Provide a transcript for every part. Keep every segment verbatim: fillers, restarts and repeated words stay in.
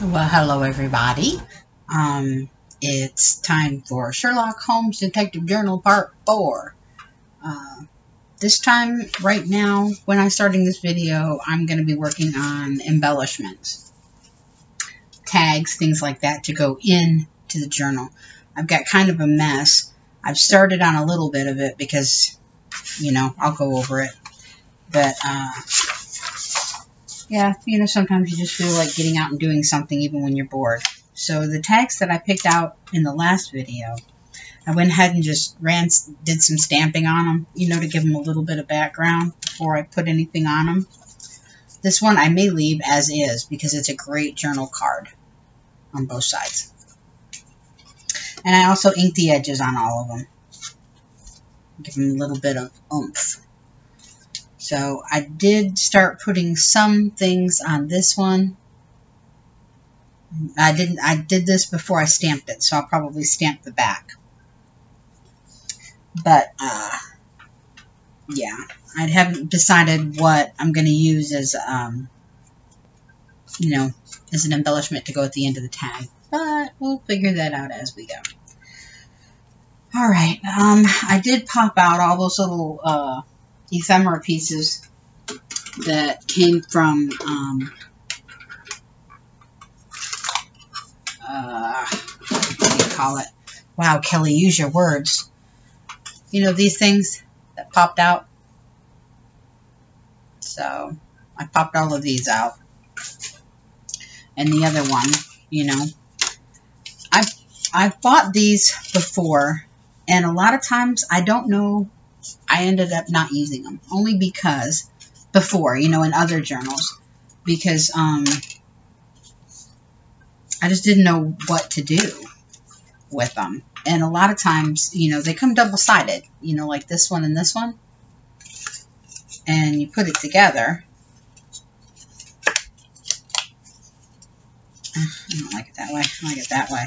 Well, hello everybody. Um, it's time for Sherlock Holmes Detective Journal Part four. Uh, this time, right now, when I'm starting this video, I'm going to be working on embellishments. Tags, things like that to go in to the journal. I've got kind of a mess. I've started on a little bit of it because, you know, I'll go over it. But, uh... yeah, you know, sometimes you just feel like getting out and doing something even when you're bored. So the tags that I picked out in the last video, I went ahead and just ran, did some stamping on them, you know, to give them a little bit of background before I put anything on them. This one I may leave as is because it's a great journal card on both sides. And I also inked the edges on all of them. Give them a little bit of oomph. So I did start putting some things on this one. I didn't. I did this before I stamped it, so I'll probably stamp the back. But uh, yeah, I haven't decided what I'm going to use as um, you know, as an embellishment to go at the end of the tag. But we'll figure that out as we go. All right. Um, I did pop out all those little. Uh, ephemera pieces that came from um, uh, what do you call it? Wow, Kelly, use your words. You know, these things that popped out. So I popped all of these out. And the other one, you know. I've, I've bought these before, and a lot of times I don't know I ended up not using them, only because before, you know, in other journals, because um, I just didn't know what to do with them. And a lot of times, you know, they come double-sided, you know, like this one and this one. And you put it together. I don't like it that way. I like it that way.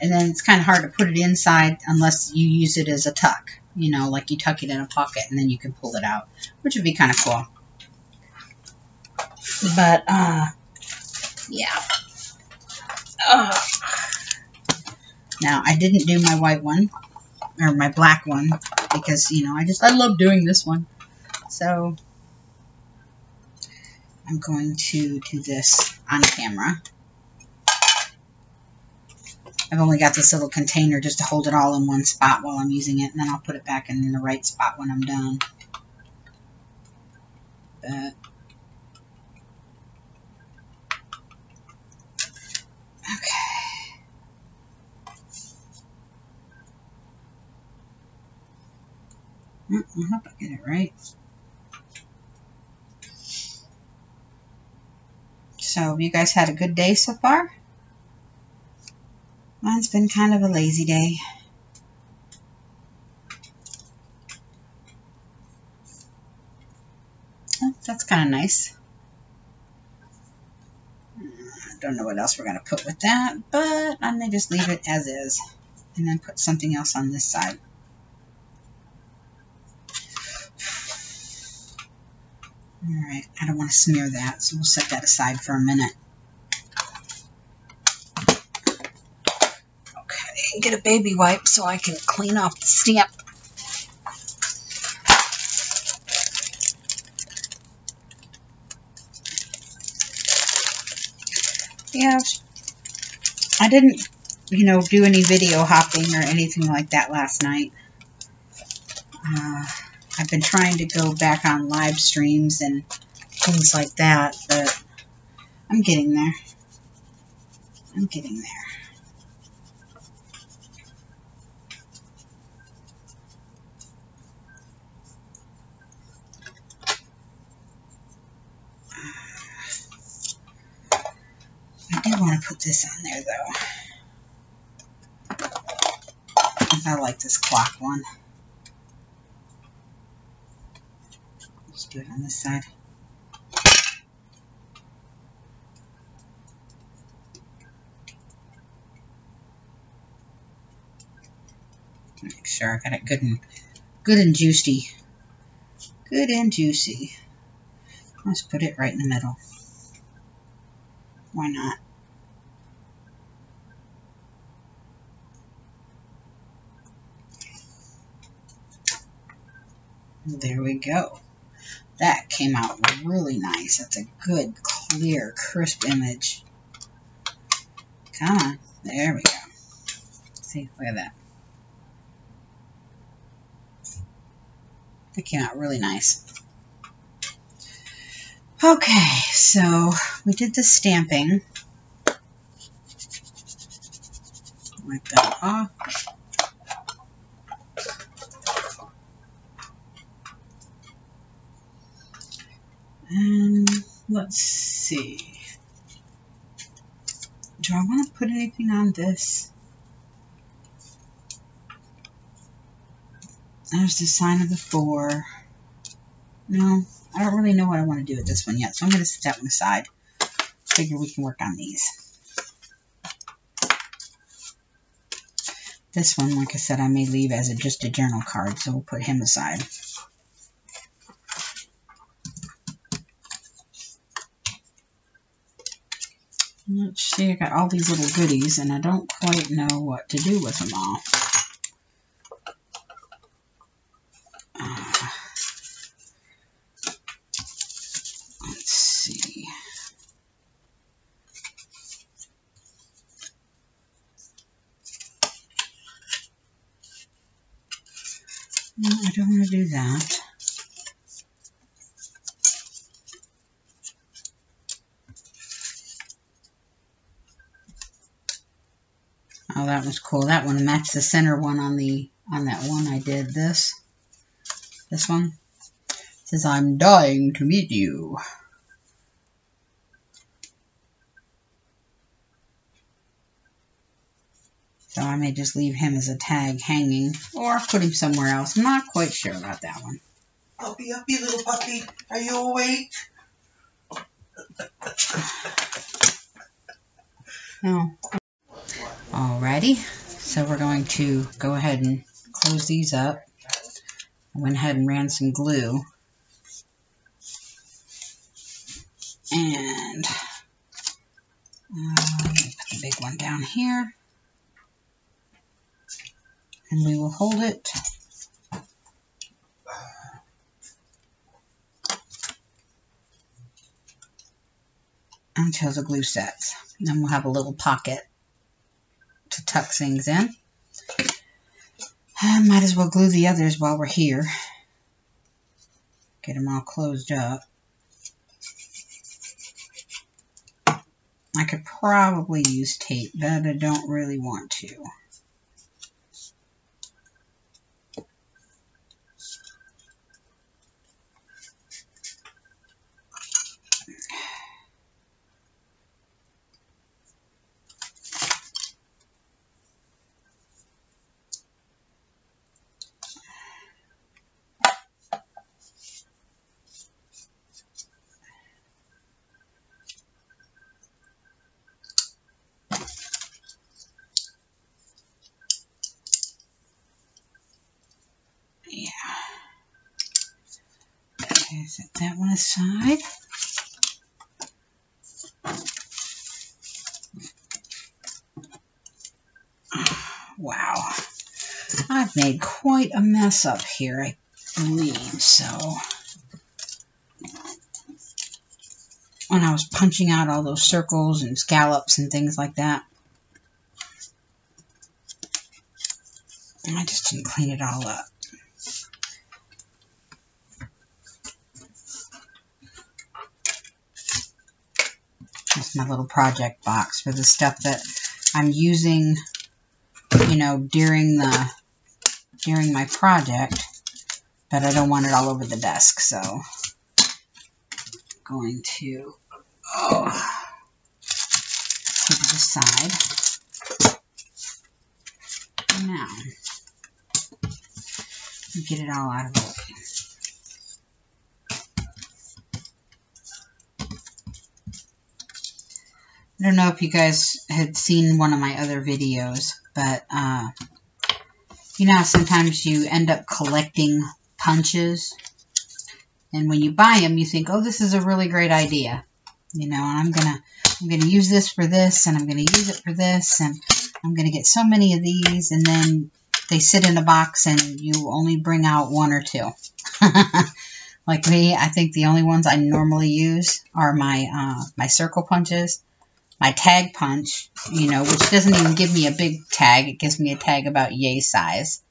And then it's kind of hard to put it inside unless you use it as a tuck. You know, like you tuck it in a pocket and then you can pull it out, which would be kind of cool. But, uh, yeah. Ugh. Now, I didn't do my white one, or my black one, because, you know, I just, I love doing this one. So, I'm going to do this on camera. I've only got this little container just to hold it all in one spot while I'm using it, and then I'll put it back in the right spot when I'm done. But, okay. I hope I get it right. So, have you guys had a good day so far? Mine's been kind of a lazy day. Oh, that's kind of nice. I don't know what else we're going to put with that, but I may just leave it as is and then put something else on this side. Alright, I don't want to smear that, so we'll set that aside for a minute. Get a baby wipe so I can clean off the stamp. Yeah, I didn't, you know, do any video hopping or anything like that last night. Uh, I've been trying to go back on live streams and things like that, but I'm getting there. I'm getting there. Put this on there though. I like this clock one. Let's do it on this side. Make sure I got it good and good and juicy. Good and juicy. Let's put it right in the middle. Why not? There we go. That came out really nice. That's a good, clear, crisp image. Come on. There we go. See, look at that. That came out really nice. Okay, so we did the stamping. Wipe that off. And let's see. Do I want to put anything on this? There's the sign of the four. No, I don't really know what I want to do with this one yet, so I'm going to set that one aside. Figure we can work on these. This one, like I said, I may leave as a, just a journal card, so we'll put him aside. Let's see, I got all these little goodies, and I don't quite know what to do with them all. I don't want to do that. Oh, that was cool. That one matched the center one on the on that one I did. This this one it says, "I'm dying to meet you." So I may just leave him as a tag hanging, or put him somewhere else. I'm not quite sure about that one. Uppy, uppy, little puppy. Are you awake? No. Alrighty. So we're going to go ahead and close these up. I went ahead and ran some glue. And um, put the big one down here. And we will hold it. Until the glue sets. And then we'll have a little pocket to tuck things in. I might as well glue the others while we're here. Get them all closed up. I could probably use tape, but I don't really want to. Set that one aside. Wow. I've made quite a mess up here, I believe. So, when I was punching out all those circles and scallops and things like that, I just didn't clean it all up. My little project box for the stuff that I'm using, you know, during the during my project, but I don't want it all over the desk, so I'm going to oh, put it aside. Now, get it all out of the way. I don't know if you guys had seen one of my other videos, but, uh, you know, sometimes you end up collecting punches, and when you buy them, you think, oh, this is a really great idea, you know, and I'm gonna, I'm gonna use this for this, and I'm gonna use it for this, and I'm gonna get so many of these, and then they sit in a box and you only bring out one or two. Like me, I think the only ones I normally use are my uh, my circle punches, my tag punch, you know, which doesn't even give me a big tag. It gives me a tag about yay size.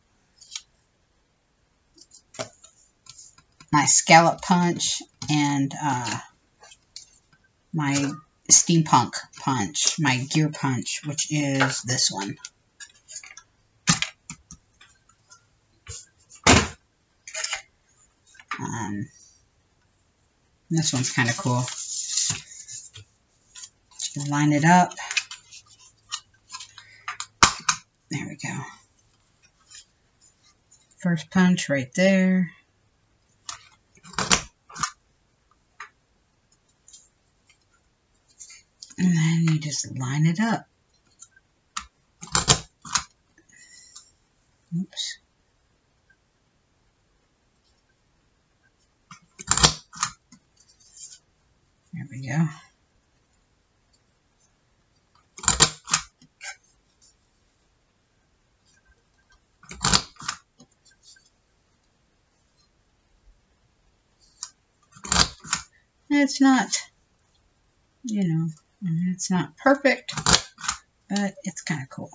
My scallop punch and uh, my steampunk punch, my gear punch, which is this one. Um, this one's kind of cool. Just gonna line it up. There we go. First punch right there. And then you just line it up. Oops. There we go. It's not, you know, it's not perfect, but it's kind of cool.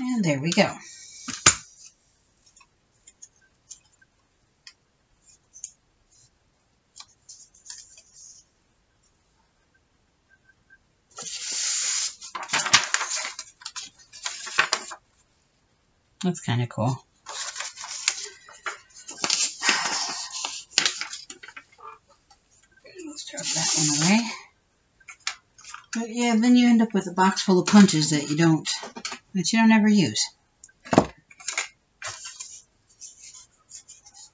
And there we go. That's kind of cool. Let's drop that one away. But yeah, then you end up with a box full of punches that you don't that you don't ever use. At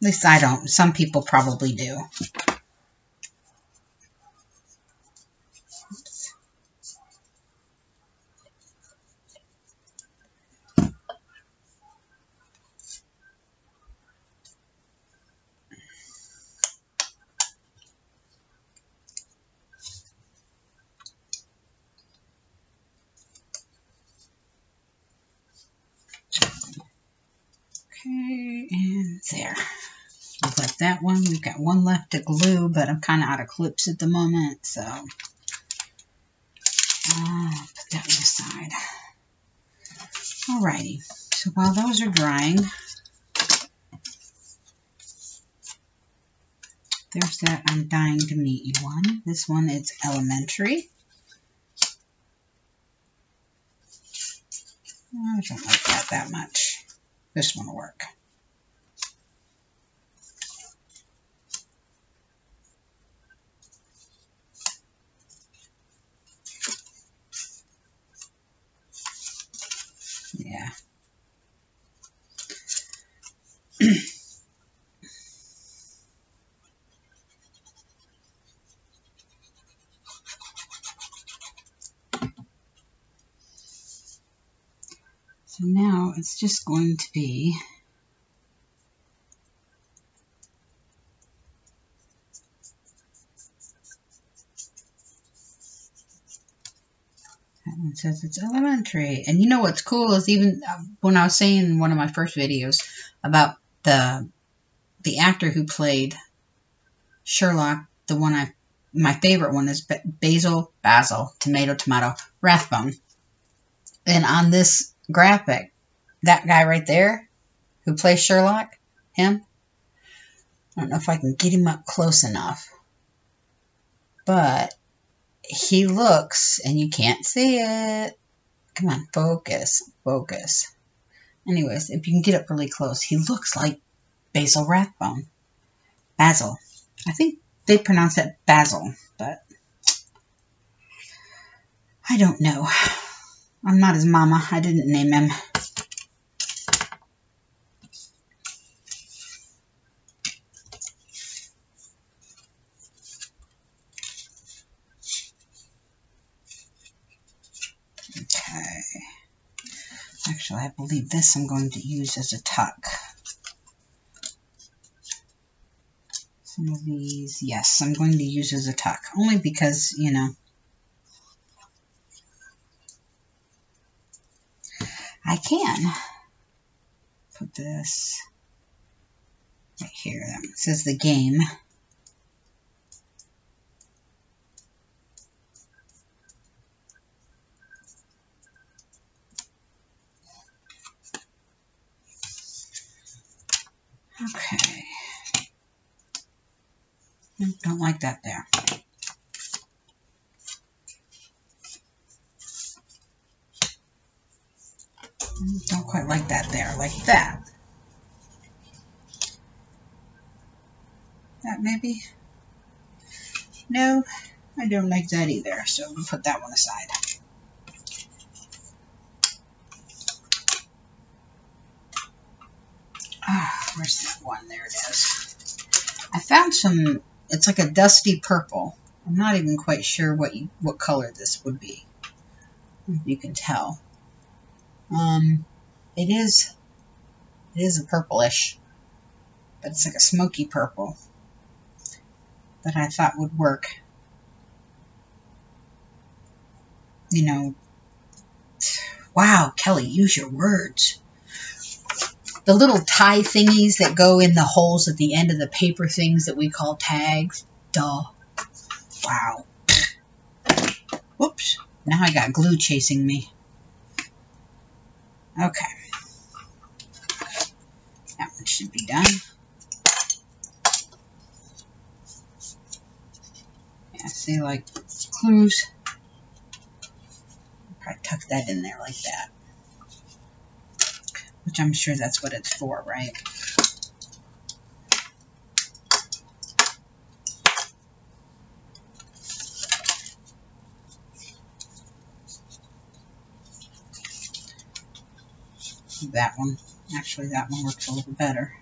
least I don't. Some people probably do. Oops. There. We've got that one. We've got one left to glue, but I'm kind of out of clips at the moment, so uh, put that one aside. Alrighty. So while those are drying, there's that I'm dying to meet you one. This one is elementary. I don't like that that much. This one will work. Yeah. So now it's just going to be says it's elementary. And you know what's cool is, even when I was saying in one of my first videos about the the actor who played Sherlock, the one I my favorite one is Basil Basil tomato tomato Rathbone, and on this graphic, that guy right there who plays Sherlock, him, I don't know if I can get him up close enough, but he looks, and you can't see it. Come on, focus, focus. Anyways, if you can get up really close, he looks like Basil Rathbone. Basil. I think they pronounce it Basil, but I don't know. I'm not his mama. I didn't name him. Actually, I believe this I'm going to use as a tuck. Some of these, yes, I'm going to use as a tuck. Only because, you know, I can put this right here. That one says the game. Okay. Don't like that there. Don't quite like that there, like that. That maybe? No, I don't like that either, so we'll put that one aside. Ah, where's that one? There it is. I found some, it's like a dusty purple. I'm not even quite sure what you, what color this would be. You can tell. Um, it is, it is a purplish, but it's like a smoky purple that I thought would work, you know. Wow, Kelly, use your words. The little tie thingies that go in the holes at the end of the paper things that we call tags. Duh. Wow. Whoops. Now I got glue chasing me. Okay, that one should be done. Yeah, see, like clues. Probably tuck that in there like that, which I'm sure that's what it's for, right? That one. Actually, that one works a little better.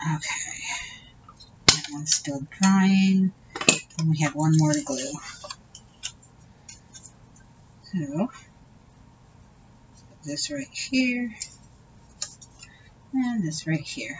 Okay. That one's still drying. And we have one more to glue. So, put this right here. And this right here.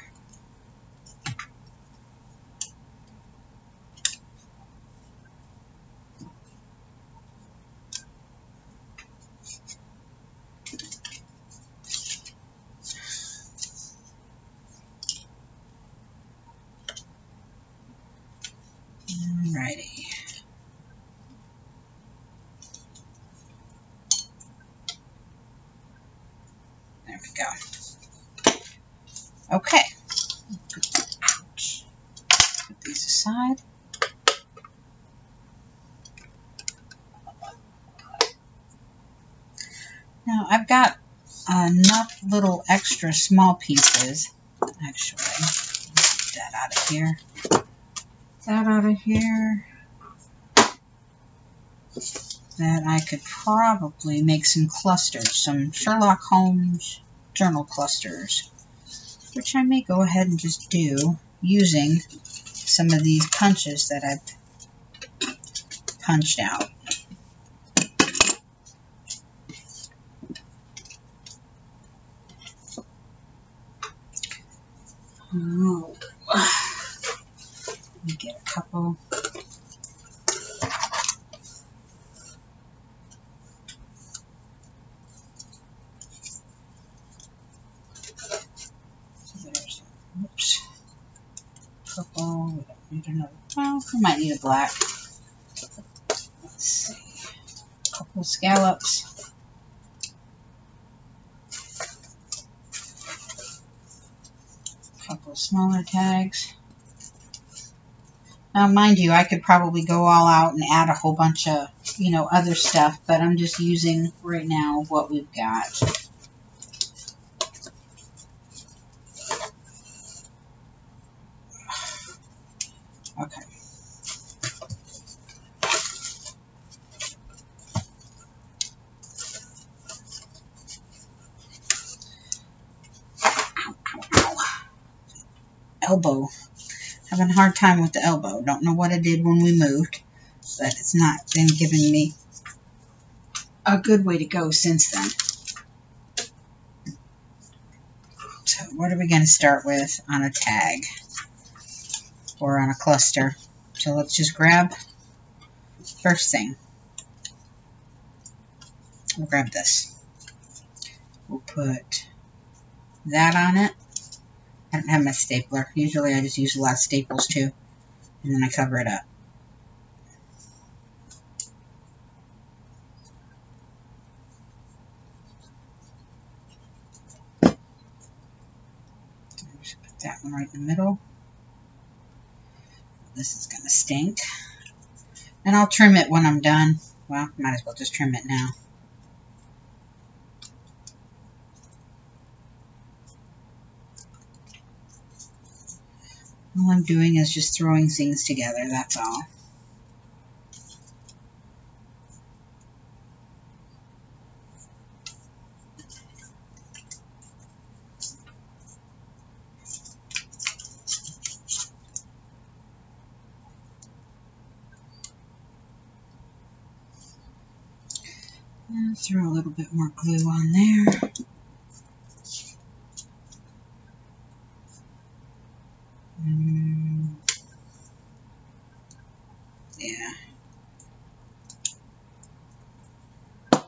Little extra small pieces. Actually, get that out of here. That out of here. That I could probably make some clusters, some Sherlock Holmes journal clusters, which I may go ahead and just do using some of these punches that I've punched out. Oh. Let me get a couple. There's, oops, purple. We don't need another. Well, we might need a black. Let's see. A couple scallops. Smaller tags. Now, mind you, I could probably go all out and add a whole bunch of, you know, other stuff, but I'm just using right now what we've got. Okay. Elbow. Having a hard time with the elbow. Don't know what I did when we moved. else that it's not been giving me a good way to go since then. So what are we going to start with on a tag or on a cluster? So let's just grab first thing. We'll grab this. We'll put that on it. I don't have my stapler. Usually I just use a lot of staples too. And then I cover it up. That one right in the middle. This is going to stink. And I'll trim it when I'm done. Well, might as well just trim it now. All I'm doing is just throwing things together, that's all. Throw a little bit more glue on there. Mm. Yeah. I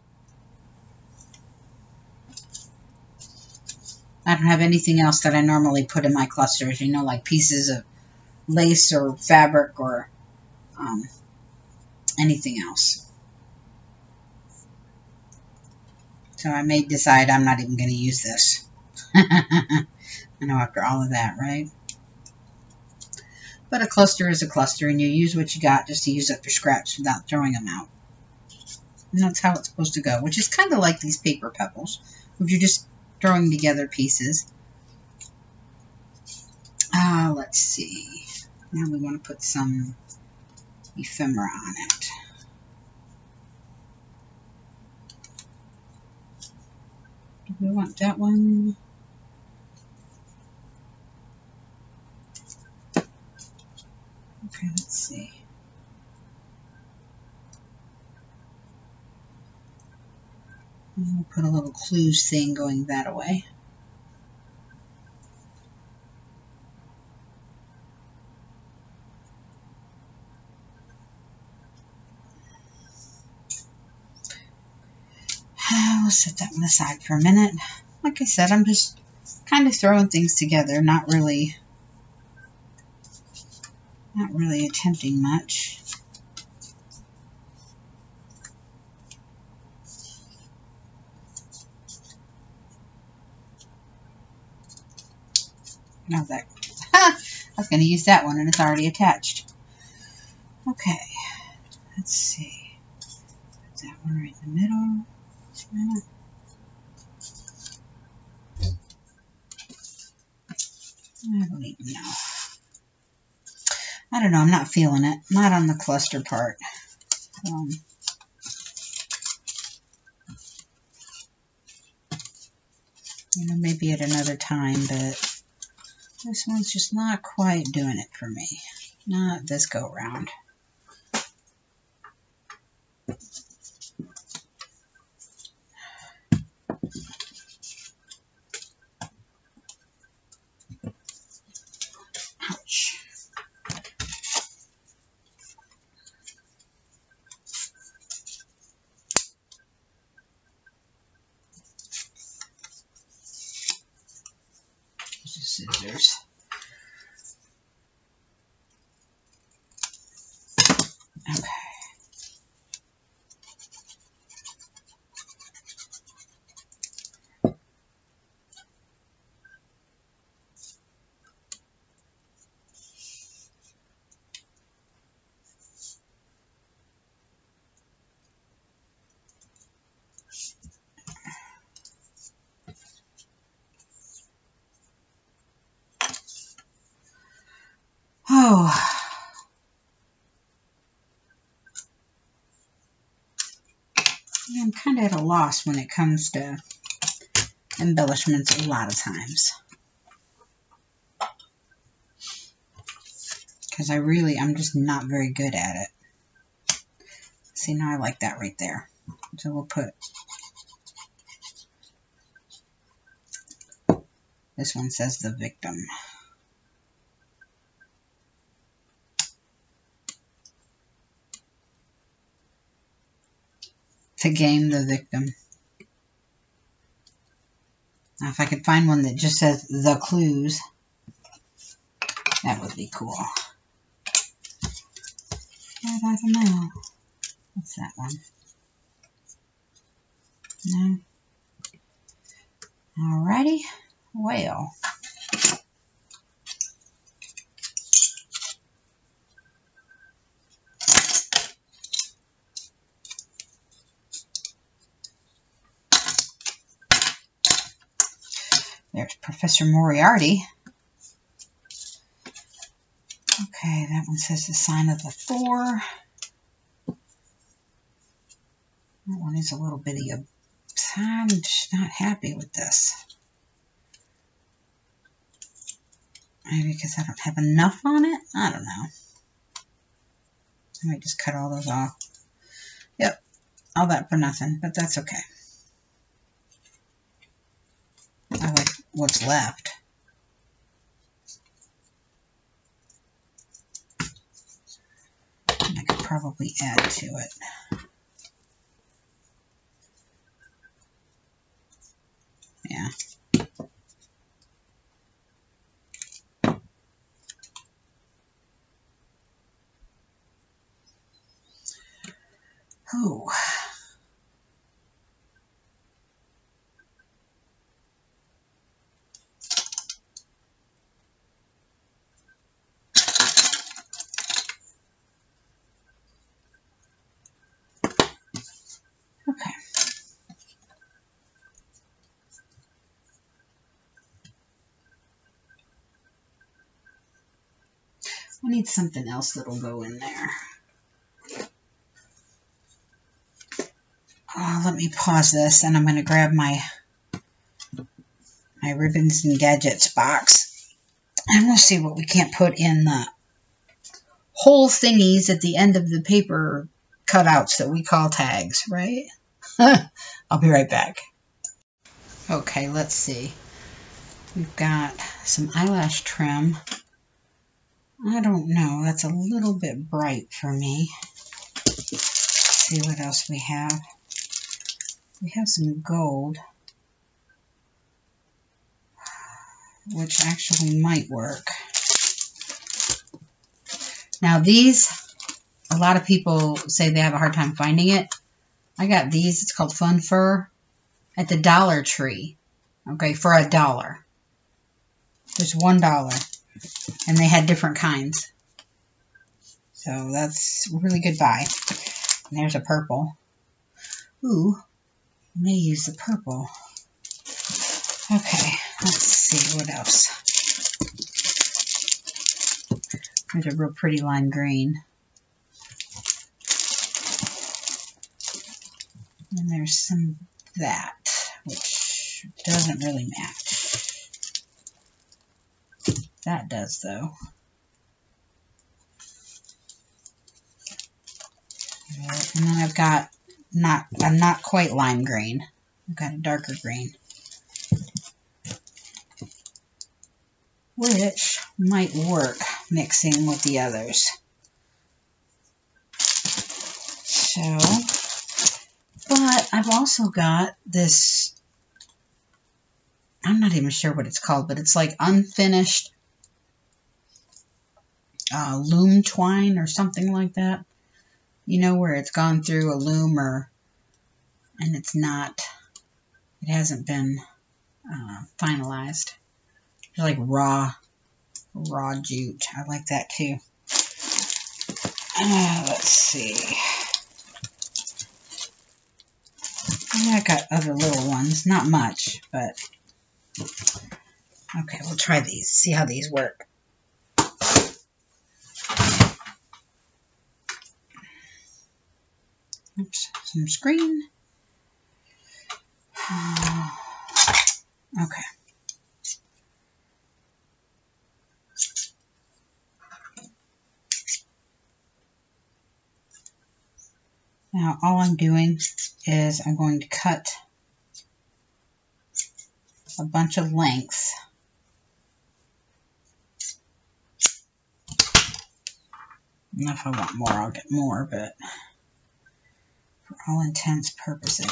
don't have anything else that I normally put in my clusters, you know, like pieces of lace or fabric or um, anything else. So I may decide I'm not even going to use this. I know after all of that, right? But a cluster is a cluster, and you use what you got just to use up your scraps without throwing them out. And that's how it's supposed to go, which is kind of like these paper pebbles, which you're just throwing together pieces. Uh, let's see. Now we want to put some ephemera on it. Do we want that one? Okay, let's see. And we'll put a little clues thing going that way. I'll set that one aside for a minute. Like I said, I'm just kind of throwing things together, not really, not really attempting much. Now that, I was going to use that one and it's already attached. Okay, let's see. Put that one right in the middle. Yeah. I don't even know. I don't know. I'm not feeling it. Not on the cluster part. Um, you know, maybe at another time, but this one's just not quite doing it for me. Not this go round. Scissors. Okay. Oh, I'm kind of at a loss when it comes to embellishments a lot of times. Because I really, I'm just not very good at it. See, now I like that right there. So we'll put this one says the victim. To game the victim. Now if I could find one that just says the clues, that would be cool. I don't know. What's that one? No. Alrighty. Well. There's Professor Moriarty. Okay, that one says the sign of the four. That one is a little bitty. I'm just not happy with this. Maybe because I don't have enough on it? I don't know. I might just cut all those off. Yep, all that for nothing, but that's okay. I like what's left. And I could probably add to it. Yeah. Oh. Okay. We need something else that'll go in there. Oh, let me pause this, and I'm going to grab my my ribbons and gadgets box, and we'll see what we can't put in the whole thingies at the end of the paper cutouts that we call tags, right? I'll be right back. Okay, let's see. We've got some eyelash trim. I don't know. That's a little bit bright for me. Let's see what else we have. We have some gold, which actually might work. Now these, a lot of people say they have a hard time finding it. I got these. It's called Fun Fur at the Dollar Tree. Okay, for a dollar. There's one dollar. And they had different kinds. So that's a really good buy. And there's a purple. Ooh, I may use the purple. Okay, let's see what else. There's a real pretty lime green. And there's some that, which doesn't really match. That does, though. And then I've got not, I'm not quite lime green. I've got a darker green, which might work mixing with the others. So, but I've also got this, I'm not even sure what it's called, but it's like unfinished Uh, loom twine or something like that, you know, where it's gone through a loom or and it's not it hasn't been uh, finalized. It's like raw raw jute. I like that too. Uh, let's see, I got other little ones, not much, but okay, we'll try these, see how these work. Oops, some screen. Uh, okay. Now all I'm doing is I'm going to cut a bunch of lengths. And if I want more, I'll get more, but for all intents and purposes,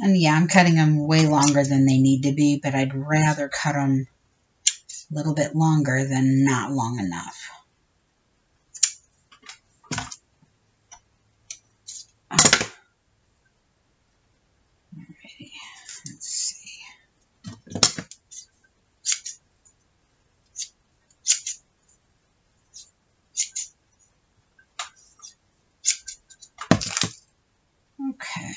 and yeah, I'm cutting them way longer than they need to be, but I'd rather cut them a little bit longer than not long enough. Alrighty, let's see. Okay.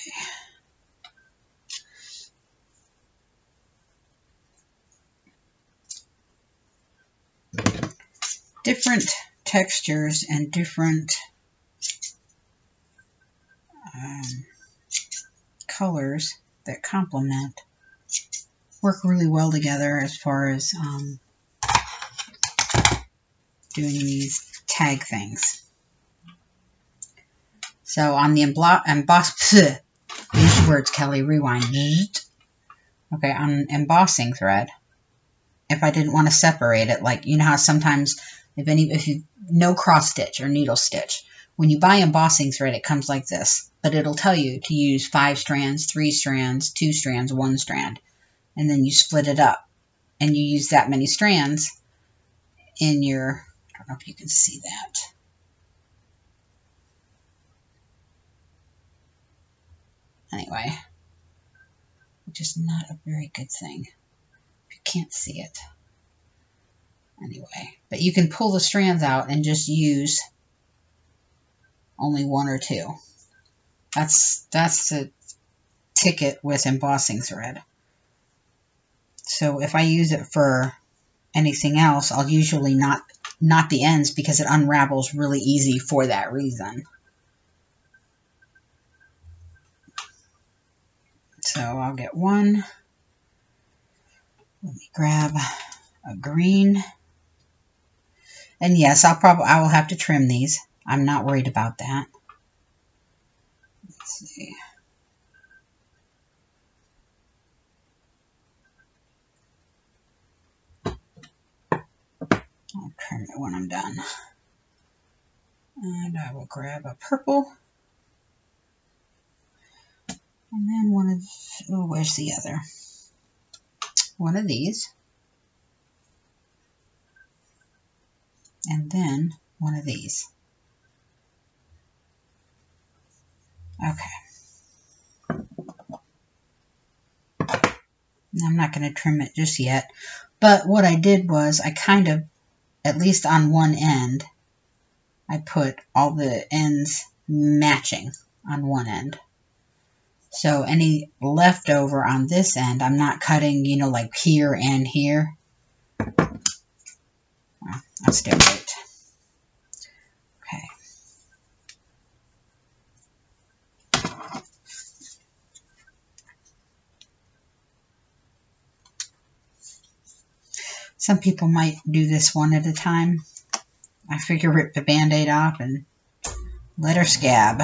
Different textures and different um, colors that complement work really well together as far as um, doing these tag things. So on the emboss, these words, Kelly, rewind. Okay, on embossing thread, if I didn't want to separate it, like you know how sometimes. If any, if you no cross stitch or needle stitch, when you buy embossing thread, it comes like this, but it'll tell you to use five strands, three strands, two strands, one strand, and then you split it up and you use that many strands in your, I don't know if you can see that. Anyway, which is not a very good thing if you can't see it. Anyway, but you can pull the strands out and just use only one or two. That's that's the ticket with embossing thread. So if I use it for anything else, I'll usually not not the ends because it unravels really easy for that reason. So I'll get one. Let me grab a green. And yes, I'll probably, I will have to trim these. I'm not worried about that. Let's see. I'll trim it when I'm done. And I will grab a purple. And then one of, oh, where's the other? One of these. And then one of these. Okay. I'm not going to trim it just yet. But what I did was I kind of, at least on one end, I put all the ends matching on one end. So any leftover on this end, I'm not cutting, you know, like here and here. Let's do it. Okay. Some people might do this one at a time. I figure rip the Band-Aid off and let her scab.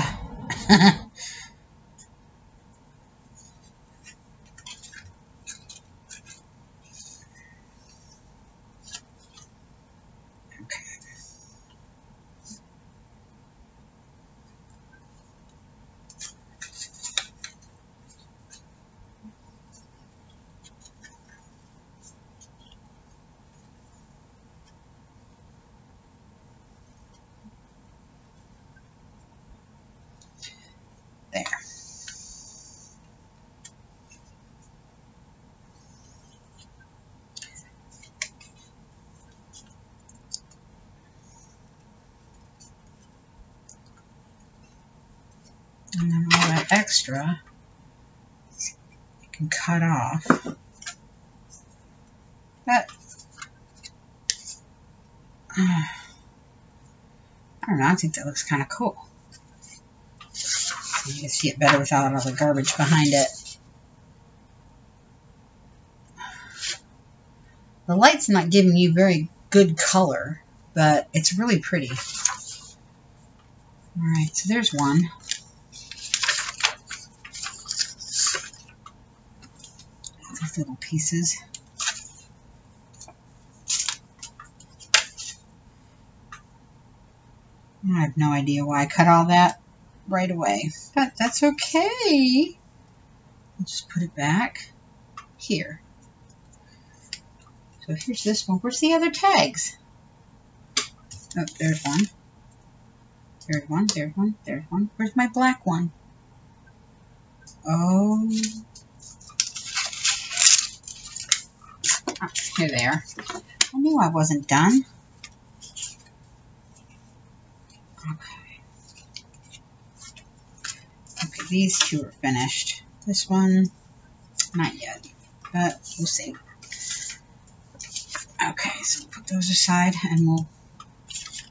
And then all that extra you can cut off That, uh, I don't know, I think that looks kind of cool. You can see it better without all the garbage behind it. The light's not giving you very good color, but it's really pretty. Alright, so there's one. These little pieces. I have no idea why I cut all that right away, but that's okay. I'll just put it back here. So here's this one. Where's the other tags? Oh, there's one. There's one, there's one, there's one. Where's my black one? Oh. Ah, here they are. I knew I wasn't done. Okay. Okay, these two are finished. This one, not yet, but we'll see. Okay, so we'll put those aside and we'll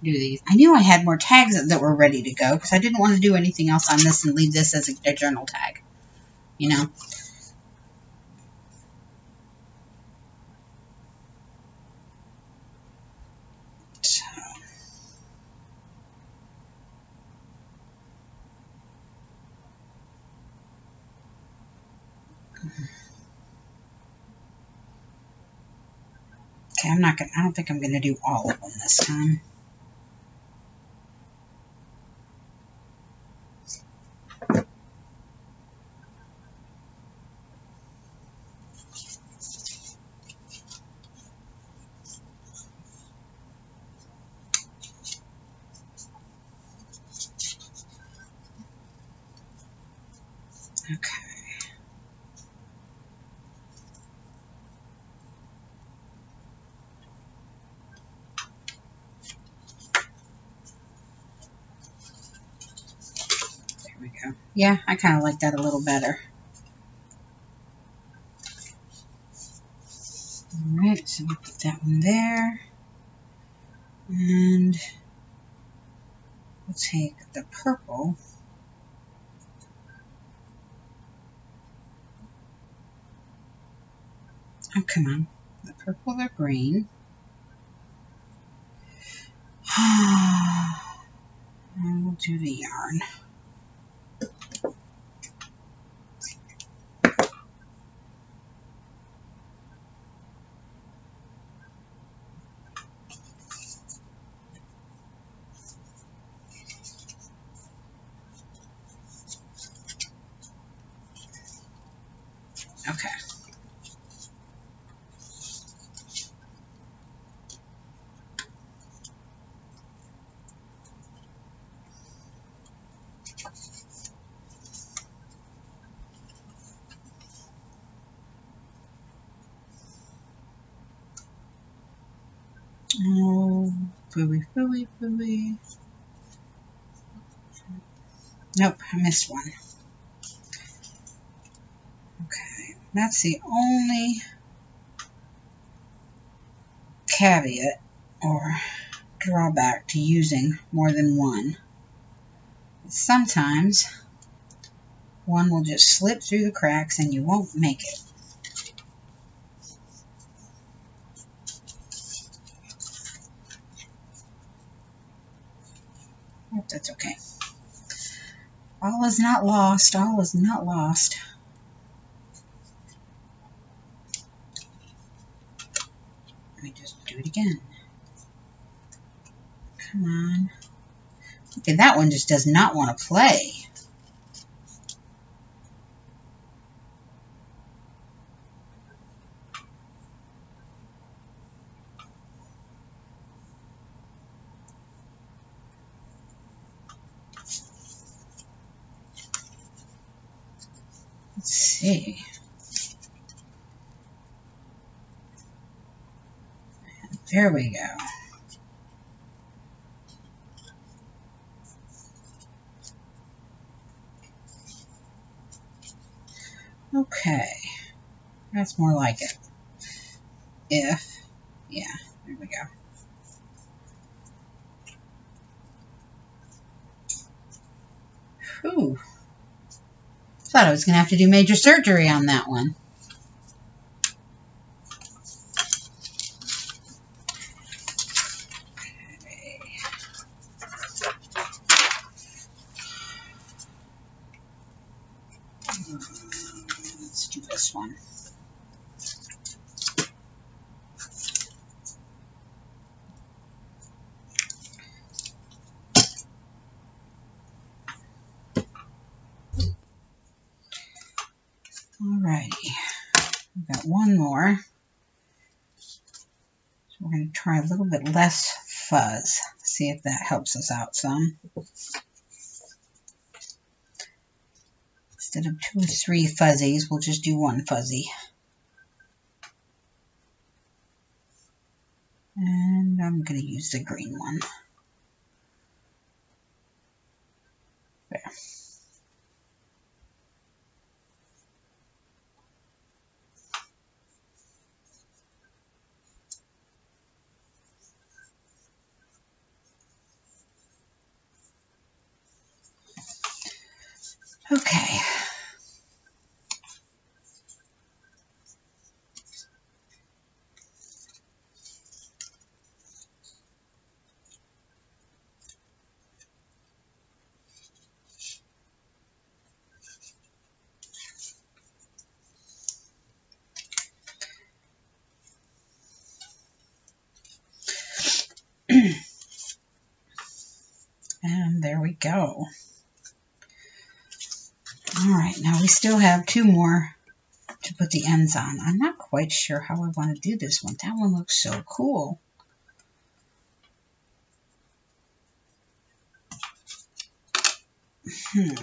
do these. I knew I had more tags that were ready to go because I didn't want to do anything else on this and leave this as a, a journal tag, you know. So. Okay, I'm not gonna, I don't think I'm gonna do all of them this time. Yeah, I kind of like that a little better. All right, so we put that one there. And we'll take the purple. Oh, come on. The purple, the green. And we'll do the yarn. Okay. Oh, booey, booey, booey. Nope, I missed one. That's the only caveat or drawback to using more than one. Sometimes one will just slip through the cracks and you won't make it. Hope that's okay. All is not lost. All is not lost. Again. Come on. Okay, that one just does not want to play. Let's see. There we go. Okay, that's more like it. if, yeah, there we go. Ooh, thought I was going to have to do major surgery on that one. Okay. Let's do this one. Alrighty, we've got one more, so we're going to try a little bit less fuzz, see if that helps us out some. Instead of two or three fuzzies, we'll just do one fuzzy. And I'm going to use the green one. There. Okay. And there we go. All right, now we still have two more to put the ends on. I'm not quite sure how I want to do this one. That one looks so cool. Hmm.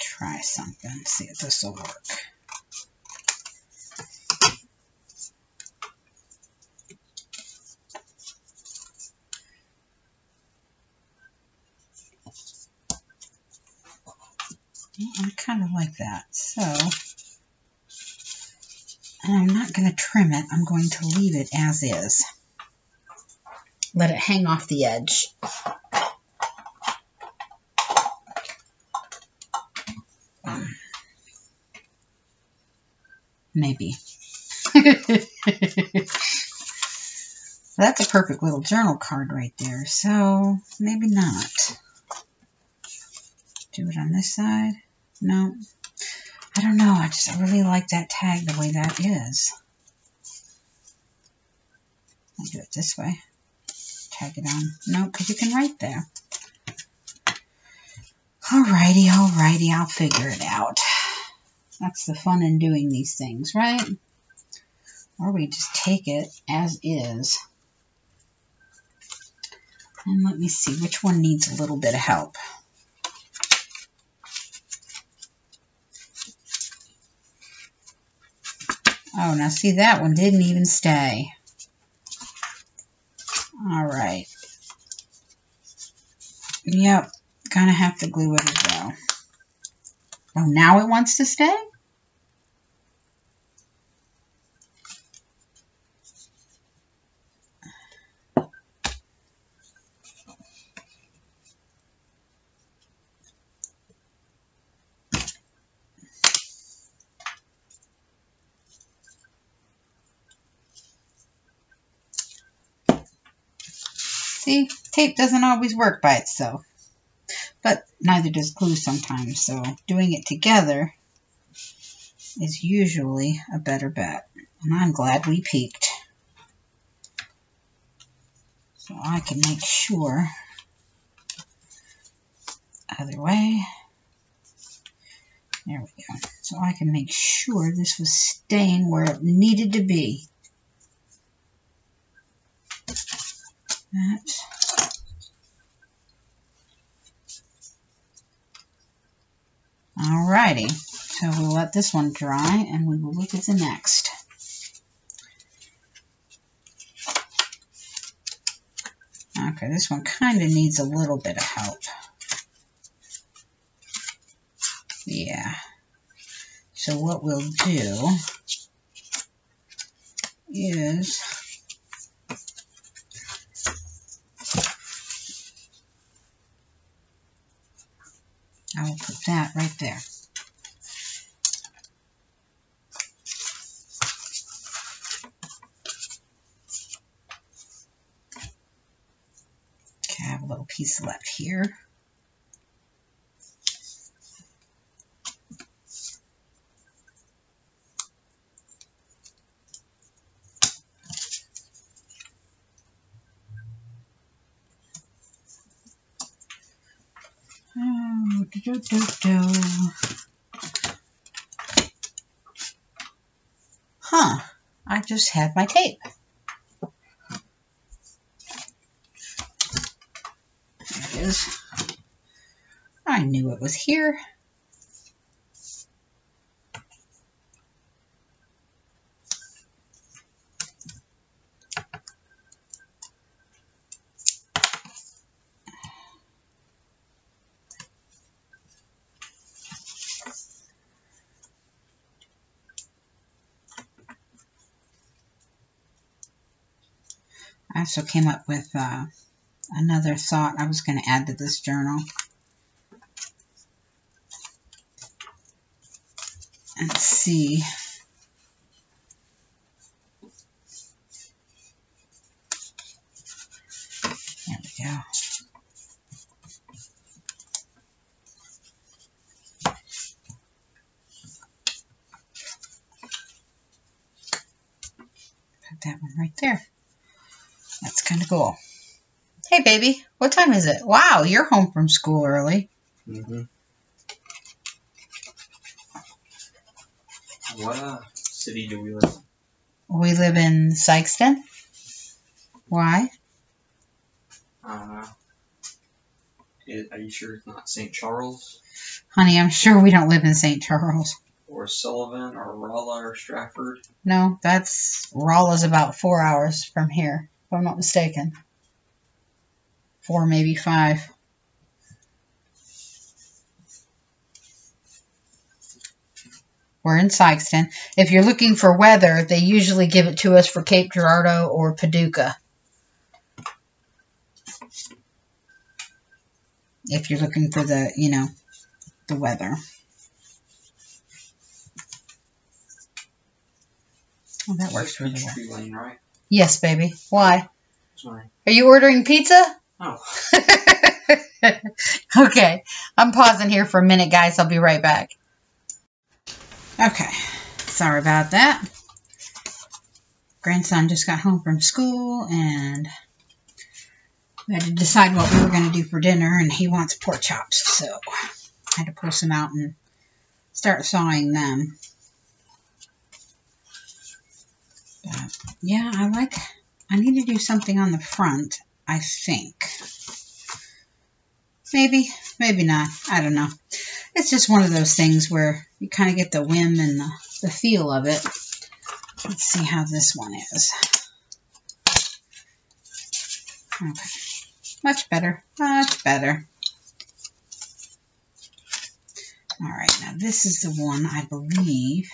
Try something, see if this will work. I kind of like that, so, and I'm not going to trim it, I'm going to leave it as is. Let it hang off the edge. Maybe. That's a perfect little journal card right there, so maybe not. Do it on this side? No. I don't know. I just I really like that tag the way that is. I'll do it this way. Tag it on. No, because you can write there. Alrighty, alrighty. I'll figure it out. That's the fun in doing these things, right? Or we just take it as is. And let me see which one needs a little bit of help. Oh, now see, that one didn't even stay. All right. Yep, gonna have to glue it as well. Oh, now it wants to stay? See, tape doesn't always work by itself. But neither does glue sometimes, so doing it together is usually a better bet. And I'm glad we peeked. So I can make sure. Other way. There we go. So I can make sure this was staying where it needed to be. That. Moriarty. So we'll let this one dry and we will look at the next. Okay, this one kind of needs a little bit of help. Yeah. So what we'll do is I will put that right there. Okay, I have a little piece left here. Do, do, do. Huh, I just had my tape. There it is. I knew it was here. I also came up with uh, another thought I was going to add to this journal. Let's see. There we go. Put that one right there. That's kind of cool. Hey, baby, what time is it? Wow, you're home from school early. Mm-hmm. What city do we live in? We live in Sykeston. Why? Uh, it, are you sure it's not Saint Charles? Honey, I'm sure we don't live in Saint Charles. Or Sullivan, or Rolla, or Stratford? No, that's... Rolla's about four hours from here. If I'm not mistaken. Four, maybe five. We're in Sykeston. If you're looking for weather, they usually give it to us for Cape Girardeau or Paducah. If you're looking for the, you know, the weather. Well, that works really well. Yes, baby. Why? Sorry. Are you ordering pizza? Oh. Okay. I'm pausing here for a minute, guys. I'll be right back. Okay. Sorry about that. Grandson just got home from school, and we had to decide what we were going to do for dinner, and he wants pork chops, so I had to pull some out and start sawing them. Uh, yeah, I like, I need to do something on the front, I think. Maybe, maybe not. I don't know. It's just one of those things where you kind of get the whim and the, the feel of it. Let's see how this one is. Okay. Much better. Much better. All right. Now, this is the one I believe...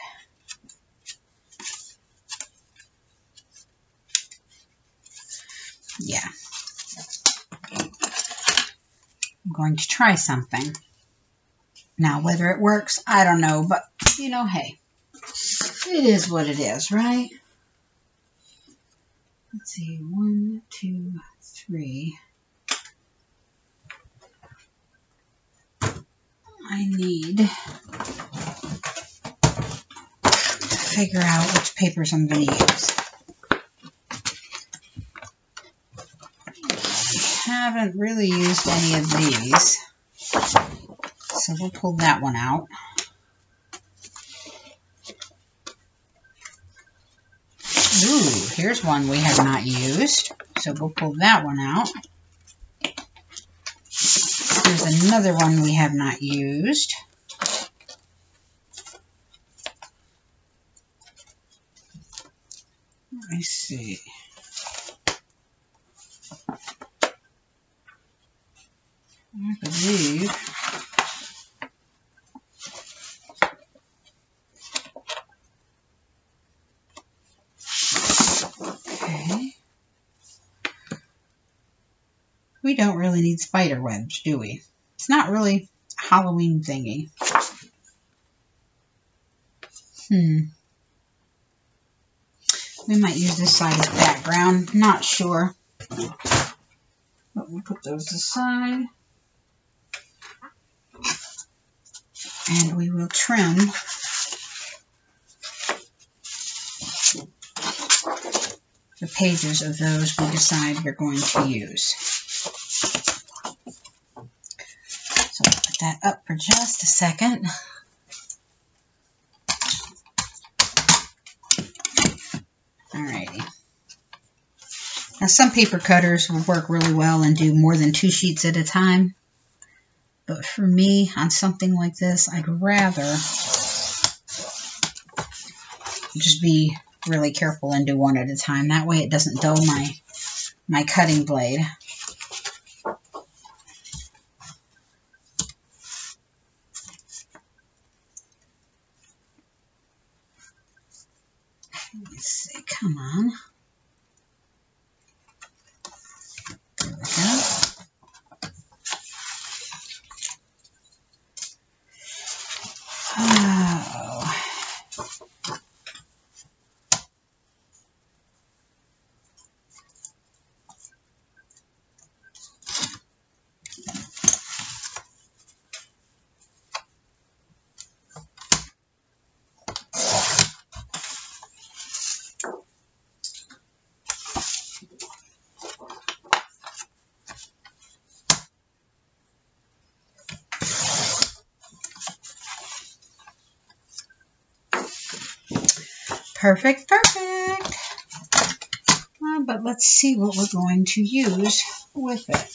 Yeah, I'm going to try something. Now, whether it works, I don't know, but, you know, hey, it is what it is, right? Let's see, one, two, three. I need to figure out which papers I'm going to use. I haven't really used any of these, so we'll pull that one out. Ooh, here's one we have not used, so we'll pull that one out. Here's another one we have not used. me see. I believe okay. We don't really need spider webs, do we? It's not really a Halloween thingy. Hmm. We might use this side as background. Not sure. But we'll put those aside. And we will trim the pages of those we decide we're going to use. So we'll put that up for just a second. Alrighty. Now some paper cutters will work really well and do more than two sheets at a time. But for me, on something like this, I'd rather just be really careful and do one at a time. That way it doesn't dull my, my cutting blade. Let's see, come on. There we go. Oh. Perfect, perfect. Uh, but let's see what we're going to use with it.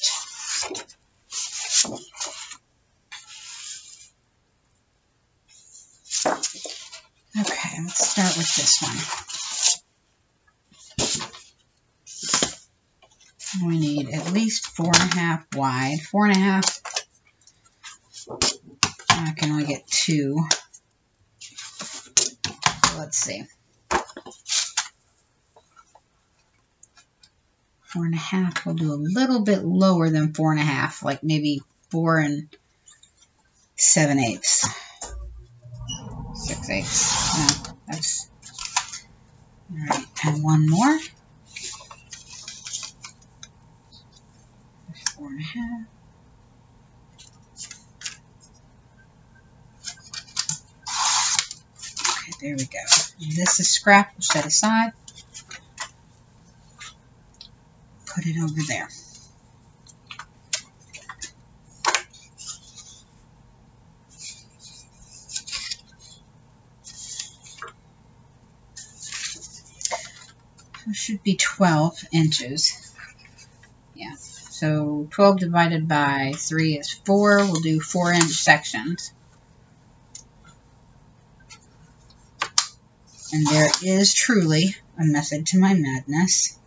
Okay, let's start with this one. We need at least four and a half wide. Four and a half. I can only get two. So let's see. Four and a half, we'll do a little bit lower than four and a half, like maybe four and seven eighths. Six eighths. No, that's all right. And one more. Four and a half. Okay, there we go. And this is scrap, we'll set aside. Put it over there. It should be twelve inches. Yeah. So twelve divided by three is four. We'll do four inch sections. And there is truly a method to my madness.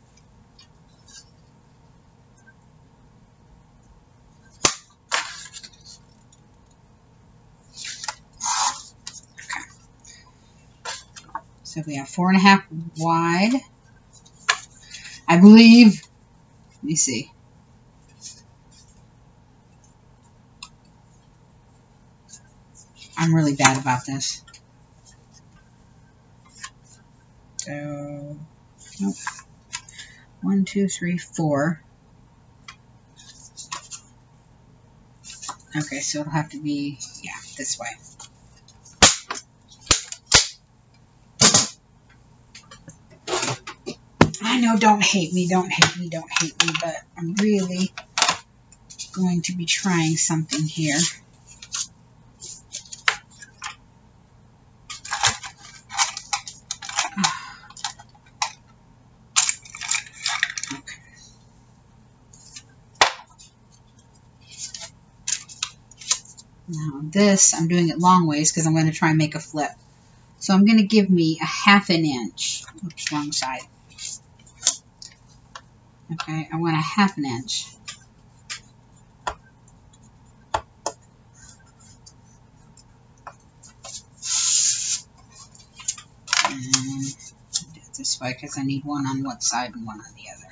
So we have four and a half wide. I believe, let me see. I'm really bad about this. So, nope. One, two, three, four. Okay, so it'll have to be, yeah, this way. No, don't hate me, don't hate me, don't hate me, but I'm really going to be trying something here. Okay. Now this, I'm doing it long ways because I'm going to try and make a flip. So I'm going to give me a half an inch. Oops, wrong side. Okay, I want a half an inch. And do it this way because I need one on one side and one on the other.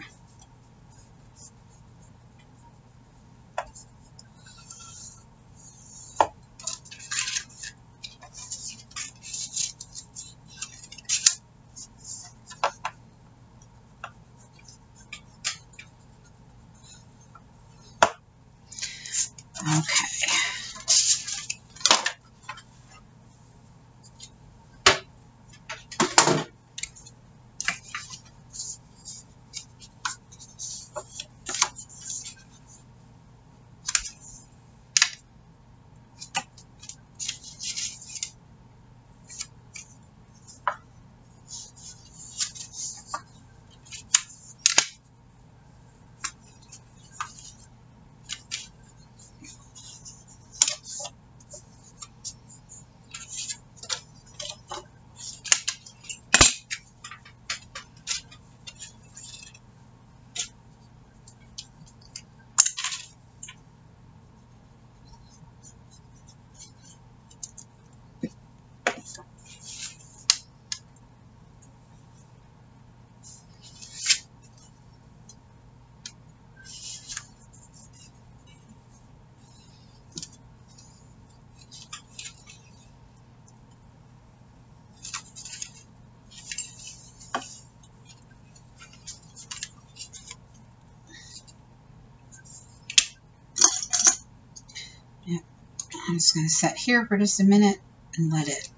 I'm just going to set here for just a minute and let it,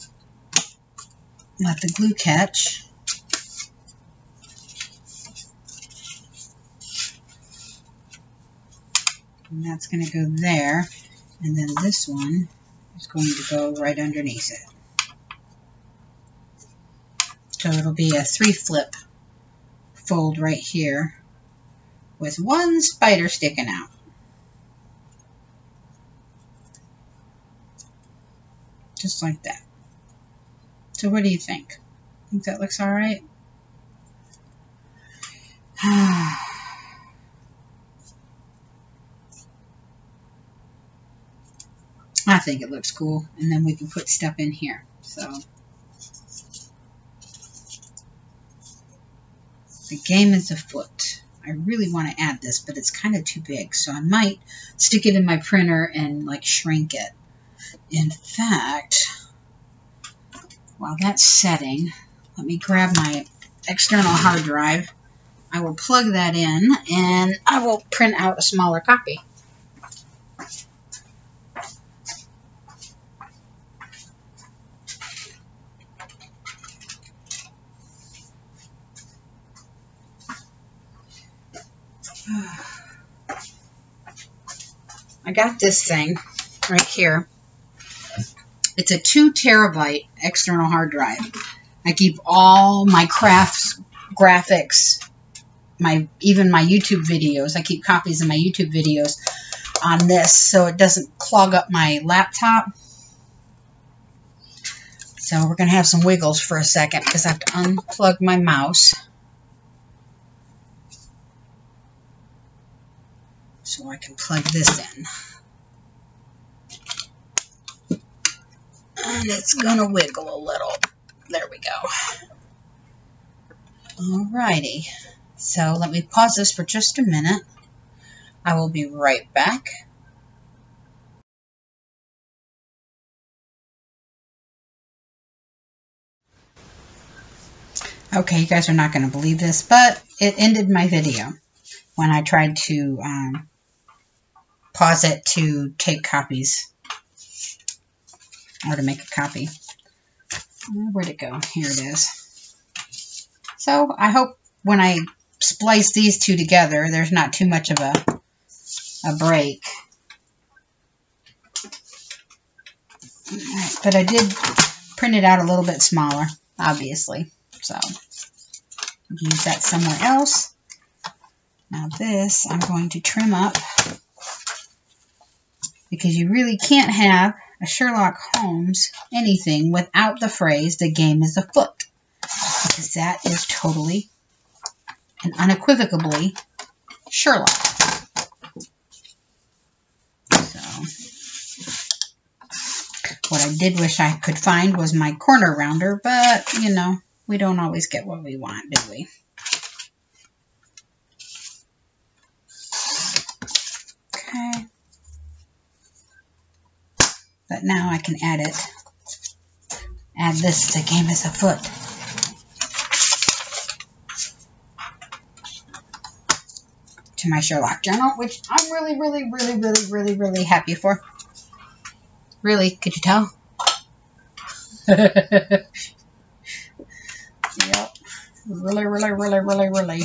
let the glue catch. And that's going to go there. And then this one is going to go right underneath it. So it'll be a three flip fold right here with one spider sticking out. Just like that. So what do you think? Think that looks all right? I think it looks cool. And then we can put stuff in here. So the game is afoot. I really want to add this, but it's kind of too big. So I might stick it in my printer and like shrink it. In fact, while that's setting, let me grab my external hard drive. I will plug that in and I will print out a smaller copy. I got this thing right here. It's a two terabyte external hard drive. I keep all my crafts, graphics, my even my YouTube videos. I keep copies of my YouTube videos on this so it doesn't clog up my laptop. So we're going to have some wiggles for a second because I have to unplug my mouse so I can plug this in. And it's gonna wiggle a little. There we go. Alrighty. So let me pause this for just a minute. I will be right back. Okay, you guys are not gonna believe this, but it ended my video when I tried to um, pause it to take copies. Or to make a copy. Where'd it go? Here it is. So I hope when I splice these two together, there's not too much of a, a break. All right, but I did print it out a little bit smaller, obviously. So use that somewhere else. Now this I'm going to trim up because you really can't have a Sherlock Holmes anything without the phrase, the game is afoot. Because that is totally and unequivocally Sherlock. So, what I did wish I could find was my corner rounder, but, you know, we don't always get what we want, do we? Okay. But now I can add it. Add this, the game is afoot. To my Sherlock journal, which I'm really, really, really, really, really, really happy for. Really, could you tell? Yep. Really, really, really, really, really.